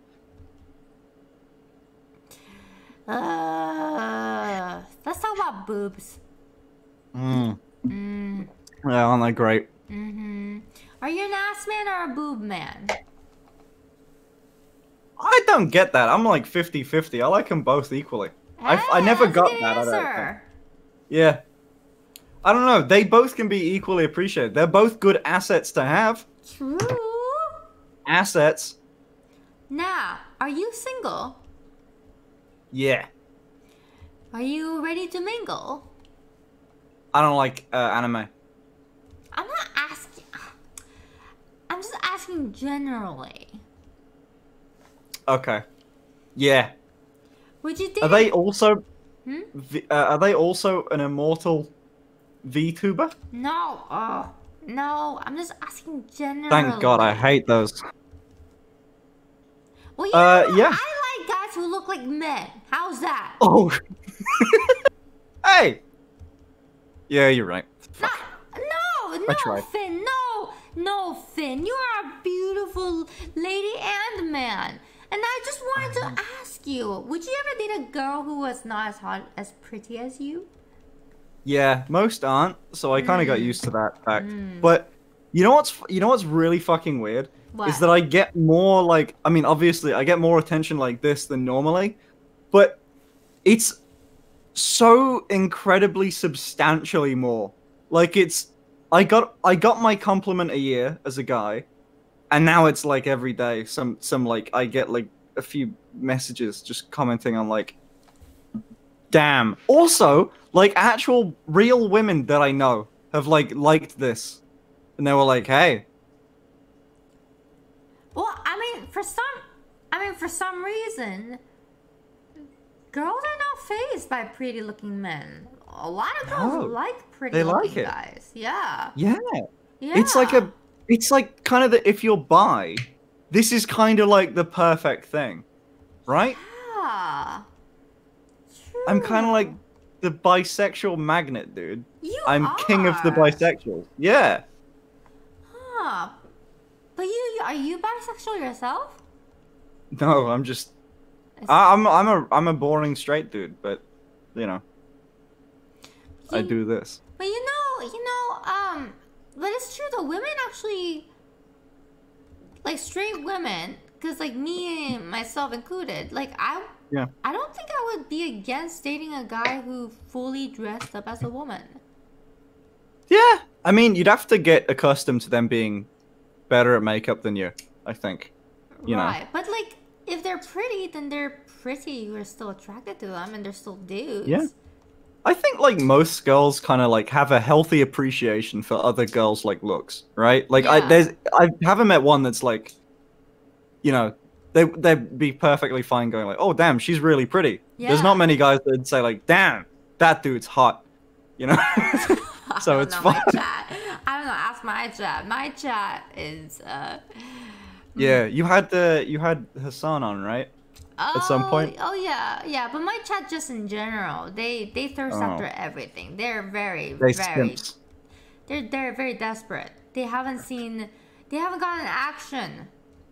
Uh, let's talk about boobs. Mm. Mm. Yeah, aren't they great? Mm-hmm. Are you an ass man or a boob man? I don't get that. I'm like fifty fifty. I like them both equally. Hey, I, I never got that. I don't yeah. I don't know. They both can be equally appreciated. They're both good assets to have. True. Assets. Now, are you single? Yeah. Are you ready to mingle? I don't like uh, anime. I'm not asking. I'm just asking generally. Okay. Yeah. Would you date? Are they also? Hmm? V uh, are they also an immortal VTuber? No. Uh, no. I'm just asking generally. Thank God, I hate those. Well, you uh, know, yeah. I guys who look like men. How's that? Oh. Hey. Yeah, you're right. Not, no, no, I tried. Finn. No, no, Finn. You are a beautiful lady and man. And I just wanted to ask you, would you ever date a girl who was not as hot, as pretty as you? Yeah, most aren't. So I kind of mm. got used to that fact. Mm. But you know what's you know what's really fucking weird? What? Is that I get more, like, I mean, obviously, I get more attention like this than normally, but it's so incredibly substantially more. Like, it's, I got, I got my compliment a year as a guy, And now it's like every day, some some like I get like a few messages just commenting on like, damn. Also, like actual real women that I know have like liked this, and they were like, hey. Well, I mean, for some, I mean, for some reason, girls are not fazed by pretty-looking men. A lot of girls no, like pretty-looking like guys. Yeah. Yeah. Yeah. It's like a, it's like kind of the, if you're bi, this is kind of like the perfect thing, right? Yeah. True. I'm kind of like the bisexual magnet, dude. You I'm are. king of the bisexuals. Yeah. Huh. But you, are you bisexual yourself? No, I'm just. I, I'm I'm a I'm a boring straight dude, but you know, you, I do this. But you know, you know, um, but it's true that women actually, like straight women, because like me and myself included, like I, yeah, I don't think I would be against dating a guy who fully dressed up as a woman. Yeah, I mean, you'd have to get accustomed to them being better at makeup than you, I think. You right, know. But like, if they're pretty, then they're pretty. You're still attracted to them, and they're still dudes. Yeah, I think like most girls kind of like have a healthy appreciation for other girls' like looks, right? Like yeah. I there's I haven't met one that's like, you know, they they'd be perfectly fine going like, oh damn, she's really pretty. Yeah. There's not many guys that'd say like, damn, that dude's hot, you know. So it's fun. I don't know. Ask my chat. My chat is. Uh... Yeah, you had the you had Hassan on, right? Oh, at some point. Oh yeah, yeah. But my chat, just in general, they they thirst oh. after everything. They're very they very. Skimps. They're they're very desperate. They haven't seen, they haven't gotten action.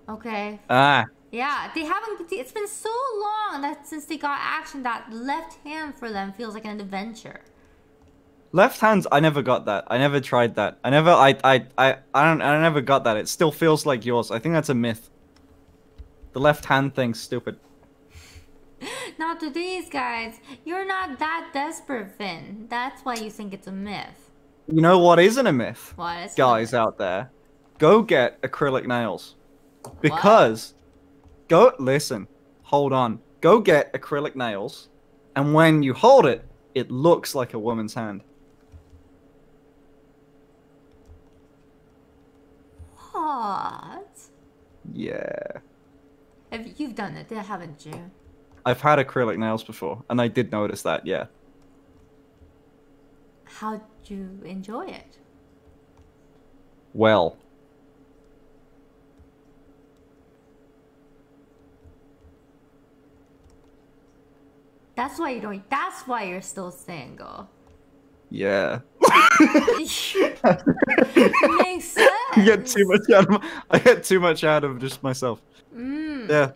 Okay. Ah. Yeah, they haven't. It's been so long that since they got action that left hand for them feels like an adventure. Left hands, I never got that. I never tried that. I never, I, I, I, I don't, I never got that. It still feels like yours. I think that's a myth. The left hand thing's stupid. Not to these guys. You're not that desperate, Finn. That's why you think it's a myth. You know what isn't a myth? What is guys out there? Go get acrylic nails. Because, what? go, listen, hold on. Go get acrylic nails, and when you hold it, it looks like a woman's hand. What? Yeah. If you've done it, haven't you? I've had acrylic nails before, and I did notice that, yeah. How'd you enjoy it? Well. That's why you don't, that's why you're still single. Yeah. Makes sense. I get too much out of, I get too much out of just myself. Mm. Yeah.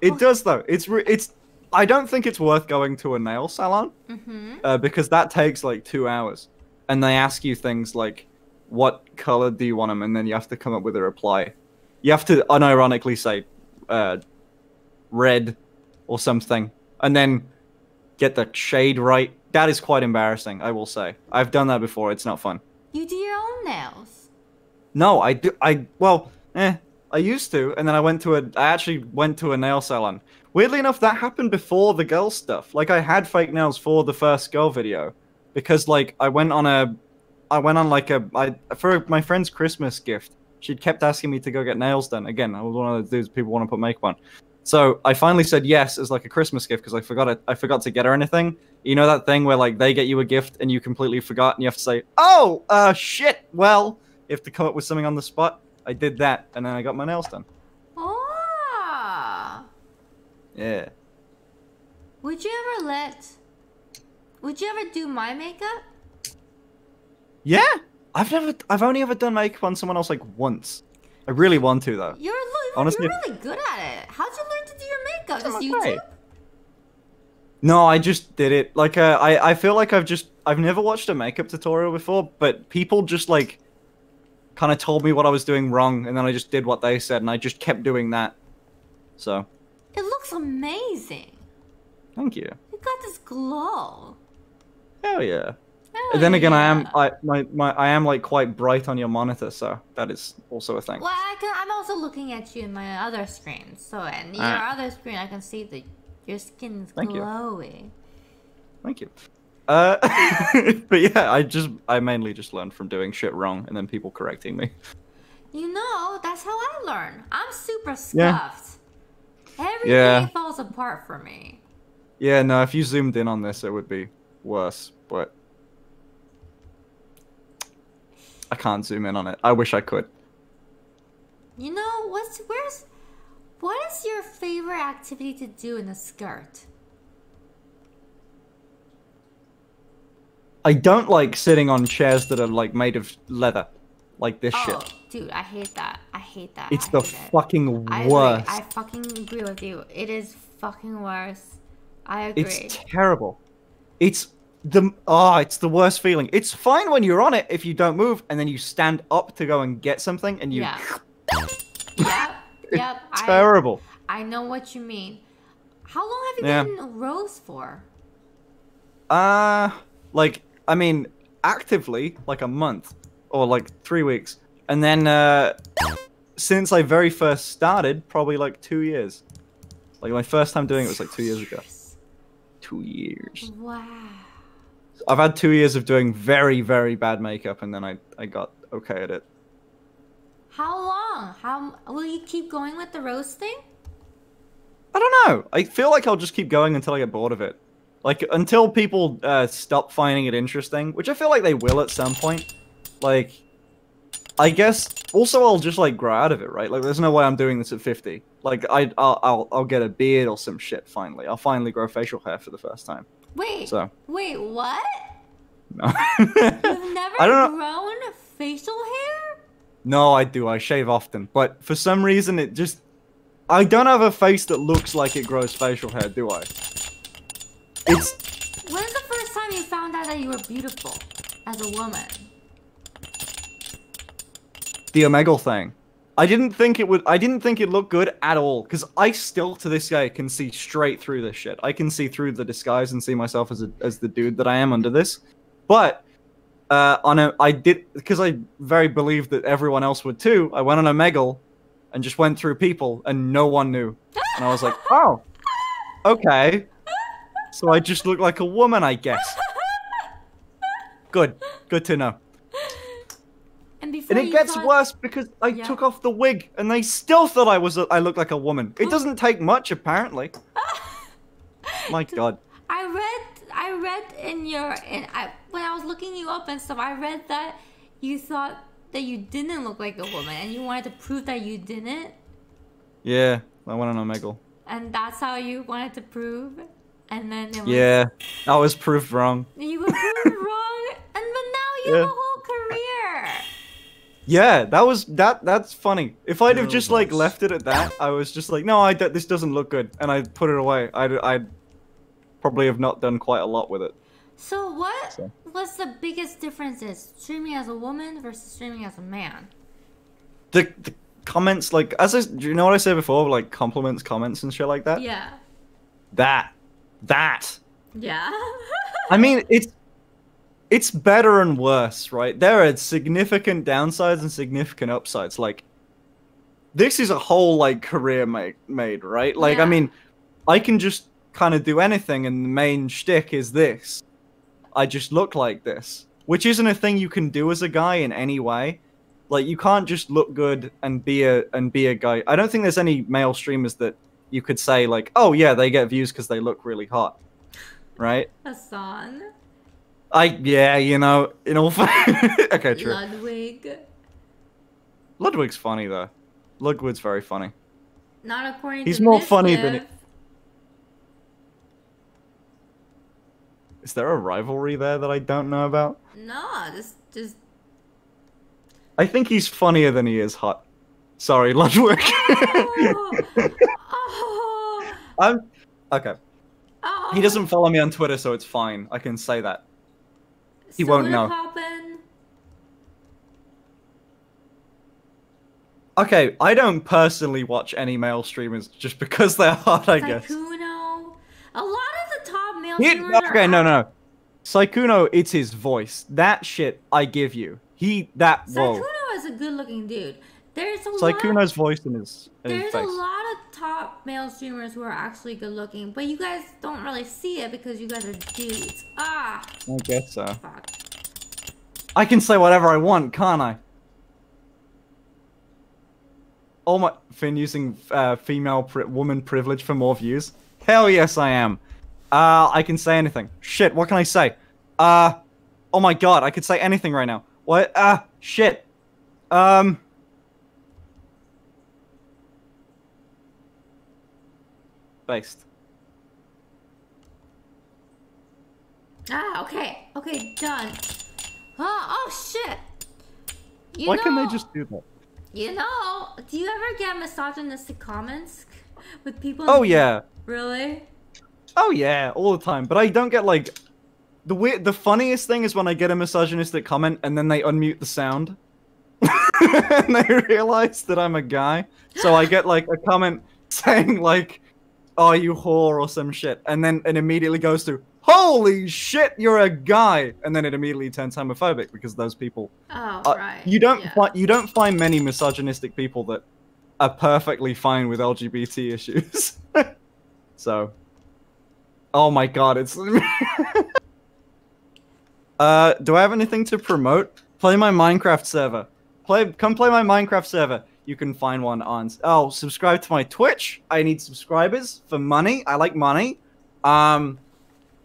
It well, does though. It's it's I don't think it's worth going to a nail salon mm-hmm. uh, because that takes like two hours. And they ask you things like, what color do you want them? And then you have to come up with a reply. You have to unironically say uh, red or something. And then get the shade right. That is quite embarrassing, I will say. I've done that before. It's not fun. You do your own nails? No, I do. I well, eh. I used to, and then I went to a. I actually went to a nail salon. Weirdly enough, that happened before the girl stuff. Like I had fake nails for the first girl video, because like I went on a, I went on like a. I for my friend's Christmas gift. She kept asking me to go get nails done. Again, I was one of those dudes people want to put makeup on. So I finally said yes as like a Christmas gift because I forgot it. I forgot to get her anything. You know that thing where like they get you a gift and you completely forgot and you have to say, oh, uh, shit. Well, you have to come up with something on the spot. I did that and then I got my nails done. Ah. Yeah. Would you ever let? Would you ever do my makeup? Yeah, I've never. I've only ever done makeup on someone else like once. I really want to though. You're, Honestly, you're really good at it. How'd you learn to do your makeup? Just YouTube? No, I just did it. Like, uh, I, I feel like I've just, I've never watched a makeup tutorial before, but people just like, kind of told me what I was doing wrong, and then I just did what they said, and I just kept doing that. So. It looks amazing. Thank you. You got this glow. Hell yeah. Oh, then again, yeah. I am I my, my I am like quite bright on your monitor, so that is also a thing. Well, I can, I'm also looking at you in my other screen, so and your uh, other screen, I can see that your skin is thank glowing. You. Thank you. Uh, but yeah, I just I mainly just learned from doing shit wrong and then people correcting me. You know, that's how I learn. I'm super scuffed. Yeah. Everything yeah. falls apart for me. Yeah, no, if you zoomed in on this, it would be worse, but I can't zoom in on it. I wish I could. You know, what's where's what is your favorite activity to do in a skirt? I don't like sitting on chairs that are like made of leather, like this oh, shit. Dude, I hate that. I hate that. It's I the fucking it. worst. I, I fucking agree with you. It is fucking worse. I agree. It's terrible. It's the ah, oh, it's the worst feeling. It's fine when you're on it if you don't move, and then you stand up to go and get something, and you. Yeah. yep. Yep. It's I, terrible. I know what you mean. How long have you yeah. been Rose for? Uh, like. I mean, actively, like a month, or like three weeks. And then, uh, since I very first started, probably like two years. Like, my first time doing it was like two years ago. Two years. Wow. I've had two years of doing very, very bad makeup, and then I, I got okay at it. How long? How will you keep going with the rose thing? I don't know. I feel like I'll just keep going until I get bored of it. Like, until people uh, stop finding it interesting, which I feel like they will at some point. Like, I guess, also I'll just, like, grow out of it, right? Like, there's no way I'm doing this at fifty. Like, I, I'll, I'll, I'll get a beard or some shit, finally. I'll finally grow facial hair for the first time. Wait, so. wait, what? No. You've never I don't grown know. facial hair? No, I do. I shave often. But for some reason, it just... I don't have a face that looks like it grows facial hair, do I? It's... When's the first time you found out that you were beautiful as a woman? The Omegle thing. I didn't think it would. I didn't think it looked good at all, because I still to this day can see straight through this shit. I can see through the disguise and see myself as a, as the dude that I am under this. But uh, on a, I did because I very believed that everyone else would too. I went on Omegle and just went through people, and no one knew. And I was like, oh, okay. So I just look like a woman, I guess. Good. Good to know. And, and it gets thought... worse because I yeah. took off the wig and they still thought I was a, I looked like a woman. It doesn't take much, apparently. My God. I read I read in your... In, I, when I was looking you up and stuff, I read that you thought that you didn't look like a woman and you wanted to prove that you didn't. Yeah, I went on Omegle. And that's how you wanted to prove... And then it was, yeah, I was proved wrong. You were proved wrong, and but now you yeah. have a whole career. Yeah, that was that. That's funny. If I'd have oh, just like left it at that, I was just like, no, I this doesn't look good, and I put it away. I'd I'd probably have not done quite a lot with it. So what so. was the biggest difference is streaming as a woman versus streaming as a man? The, the comments, like as I, do you know what I said before, like compliments, comments, and shit like that. Yeah. That. That yeah I mean it's it's better and worse, right? There are significant downsides and significant upsides. Like this is a whole like career made made right like yeah. I mean I can just kind of do anything, and the main shtick is this. I just look like this, which isn't a thing you can do as a guy in any way. Like you can't just look good and be a and be a guy. I don't think there's any male streamers that you could say, like, oh, yeah, they get views because they look really hot, right? Hassan? I, yeah, you know, in all okay, true. Ludwig. Ludwig's funny, though. Ludwig's very funny. Not according He's to He's more funny than... It... Is there a rivalry there that I don't know about? No, just... just... I think he's funnier than he is hot. Sorry, Ludwig. Oh. I'm okay. Oh. He doesn't follow me on Twitter, so it's fine. I can say that. He so won't know. Happen. Okay, I don't personally watch any male streamers just because they're hot, I guess. Sykkuno. A lot of the top male streamers. Yeah, okay, no, no. Sykkuno, it's his voice. That shit, I give you. He, that, whoa. Sykkuno is a good-looking dude. There's a Sykuno's lot, voice in his, in there's his face. A lot of top male streamers who are actually good-looking, but you guys don't really see it because you guys are dudes. Ah! I guess so. Fuck. I can say whatever I want, can't I? Oh my, Finn using uh, female pri woman privilege for more views? Hell yes I am. Uh, I can say anything. Shit, what can I say? Uh, oh my god, I could say anything right now. What? Ah, uh, shit. Um. Based. Ah, okay. Okay, done. Oh, oh shit. You Why know... can they just do that? You know, do you ever get misogynistic comments with people? Oh yeah. Really? Oh yeah, all the time. But I don't get like the weird. The funniest thing is when I get a misogynistic comment and then they unmute the sound, and they realize that I'm a guy. So I get like a comment saying like, "Oh, you whore" or some shit, and then it immediately goes to, "Holy shit, you're a guy!" And then it immediately turns homophobic because those people. Oh, are, right. You don't yeah. find you don't find many misogynistic people that are perfectly fine with L G B T issues. So, oh my god, it's. uh, do I have anything to promote? Play my Minecraft server. Play, come play my Minecraft server. You can find one on. Oh, subscribe to my Twitch. I need subscribers for money. I like money. Um.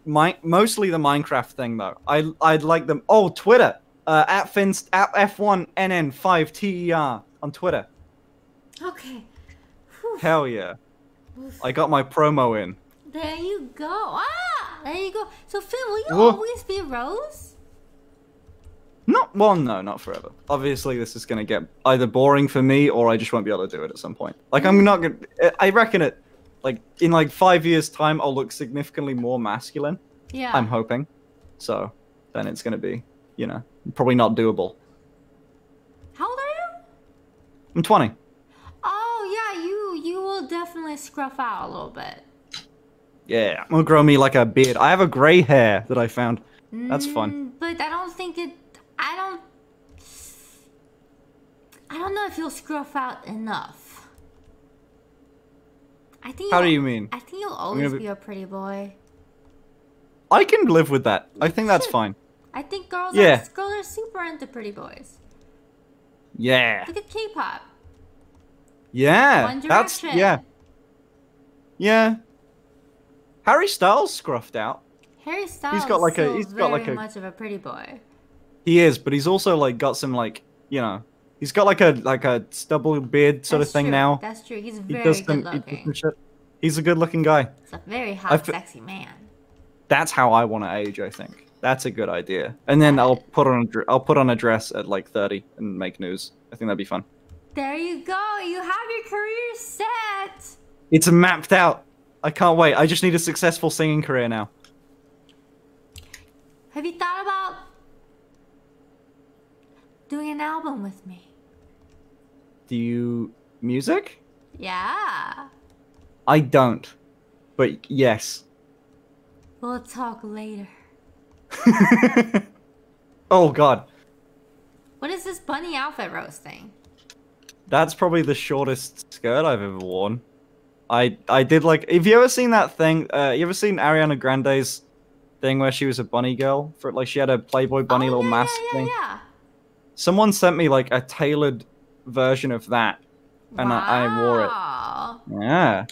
My, mostly the Minecraft thing though. I I'd like them. Oh, Twitter uh, at Finst at F one N N five T E R on Twitter. Okay. Whew. Hell yeah! Oof. I got my promo in. There you go. Ah, there you go. So Finn, will you what? always be Rose? Not well, no, not forever. Obviously, this is gonna get either boring for me or I just won't be able to do it at some point. Like I'm not gonna. I reckon it. Like, in like five years' time, I'll look significantly more masculine. Yeah. I'm hoping. So, then it's gonna be, you know, probably not doable. How old are you? I'm twenty. Oh, yeah, you you will definitely scruff out a little bit. Yeah, I'm gonna grow me like a beard. I have a gray hair that I found. That's mm, fun. But I don't think it... I don't... I don't know if you'll scruff out enough. I think How do you mean? I think you'll always be... be a pretty boy. I can live with that. I think that's fine. I think girls, yeah. are, girls are super into pretty boys. Yeah. Look at K-pop. Yeah. One Direction. That's, yeah. Yeah. Harry Styles scruffed out. Harry Styles he's got like a, he's got like a, much of a pretty boy. He is, but he's also like got some like, you know. He's got like a like a stubble beard sort That's of thing true. now. That's true. He's very he does some, good looking. He does shit. He's a good looking guy. He's a very hot, sexy man. That's how I want to age. I think that's a good idea. And then I'll put on a, I'll put on a dress at like thirty and make news. I think that'd be fun. There you go. You have your career set. It's mapped out. I can't wait. I just need a successful singing career now. Have you thought about doing an album with me? Do you... music? Yeah. I don't. But yes. We'll talk later. Oh, God. What is this bunny outfit Rose thing? That's probably the shortest skirt I've ever worn. I I did like... Have you ever seen that thing? Uh, you ever seen Ariana Grande's thing where she was a bunny girl? For like she had a Playboy bunny oh, little yeah, mask yeah, yeah, thing? Yeah. Someone sent me like a tailored... version of that, and wow. I, I wore it. Yeah,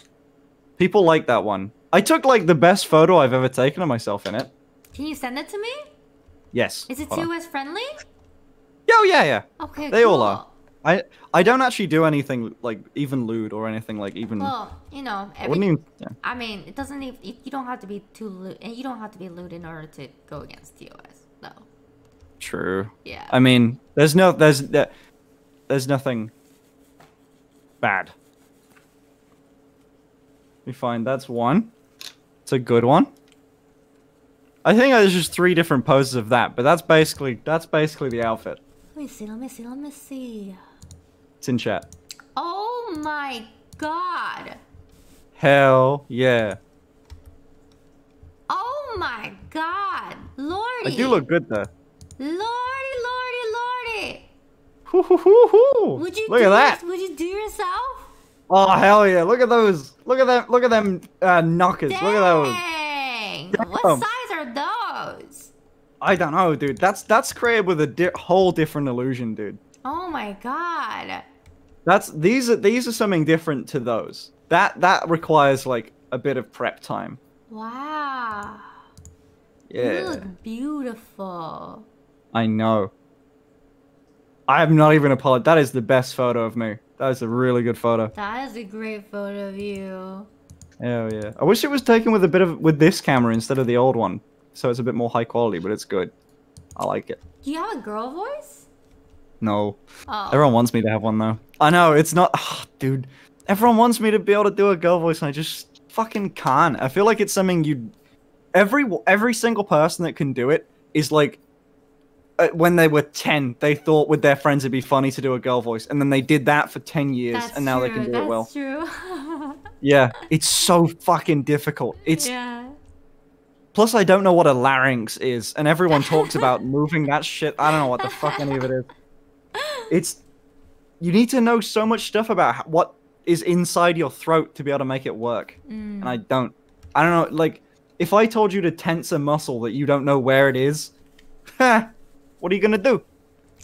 people like that one. I took like the best photo I've ever taken of myself in it. Can you send it to me? Yes. Is it two S friendly? Oh yeah, yeah. Okay. They cool. all are. I I don't actually do anything like even lewd or anything like even. Well, you know, every, I wouldn't even. Yeah. I mean, it doesn't even. You don't have to be too lewd, and you don't have to be lewd in order to go against T O S, though. No. True. Yeah. I mean, there's no there's. There, There's nothing bad. We find that's one. It's a good one. I think there's just three different poses of that, but that's basically that's basically the outfit. Let me see. Let me see. Let me see. It's in chat. Oh my god. Hell yeah. Oh my god, Lord. Like, you look good though. Lordy, lordy, lordy. Hoo, hoo, hoo, hoo. Would you look at that? Would you do yourself? Oh hell yeah! Look at those! Look at that! Look at them uh, knockers! Dang. Look at those! Dang! What them. size are those? I don't know, dude. That's that's created with a di whole different illusion, dude. Oh my god! That's these are these are something different to those. That that requires like a bit of prep time. Wow. Yeah. You look beautiful. I know. I am not even apologizing. That is the best photo of me. That is a really good photo. That is a great photo of you. Oh yeah. I wish it was taken with a bit of with this camera instead of the old one, so it's a bit more high quality, but it's good. I like it. Do you have a girl voice? No. Oh. Everyone wants me to have one though. I know it's not, oh, dude. Everyone wants me to be able to do a girl voice, and I just fucking can't. I feel like it's something you. Every every single person that can do it is like. When they were ten, they thought with their friends it'd be funny to do a girl voice, and then they did that for ten years, that's and now true, they can do that's it well. True. Yeah, it's so fucking difficult. It's yeah. Plus, I don't know what a larynx is, and everyone talks about moving that shit. I don't know what the fuck any of it is. It's you need to know so much stuff about what is inside your throat to be able to make it work, mm. and I don't. I don't know. Like, if I told you to tense a muscle that you don't know where it is, ha. What are you gonna do?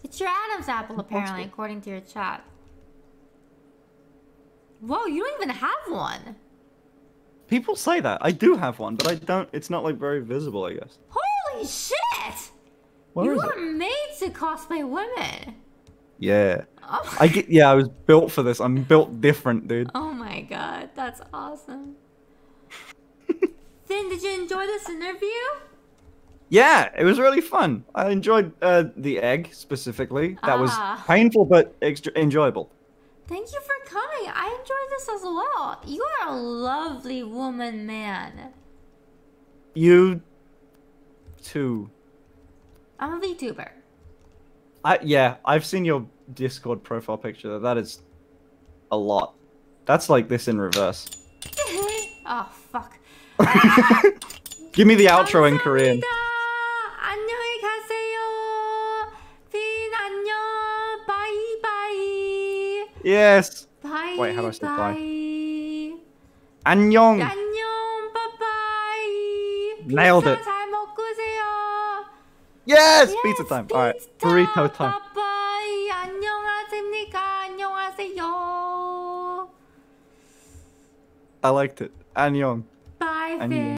It's your Adam's apple, apparently, according to your chat. Whoa, you don't even have one. People say that. I do have one, but I don't. It's not like very visible, I guess. Holy shit! Where you are it? made to cosplay women. Yeah. Oh. I get. Yeah, I was built for this. I'm built different, dude. Oh my god, that's awesome. Finn, did you enjoy this interview? Yeah, it was really fun. I enjoyed uh, the egg specifically. That ah. was painful but extra enjoyable. Thank you for coming. I enjoyed this as well. You are a lovely woman, man. You too. I'm a VTuber. I, yeah, I've seen your Discord profile picture. That is a lot. That's like this in reverse. Oh, fuck. Give me the outro in Korean. Yes. Bye. Wait, how do I say bye? 안녕. 안녕. Bye bye. Nailed it. Yes, yes, pizza time. All right, burrito time. Bye bye. 안녕하십니까. 안녕하세요. I liked it. 안녕. Bye.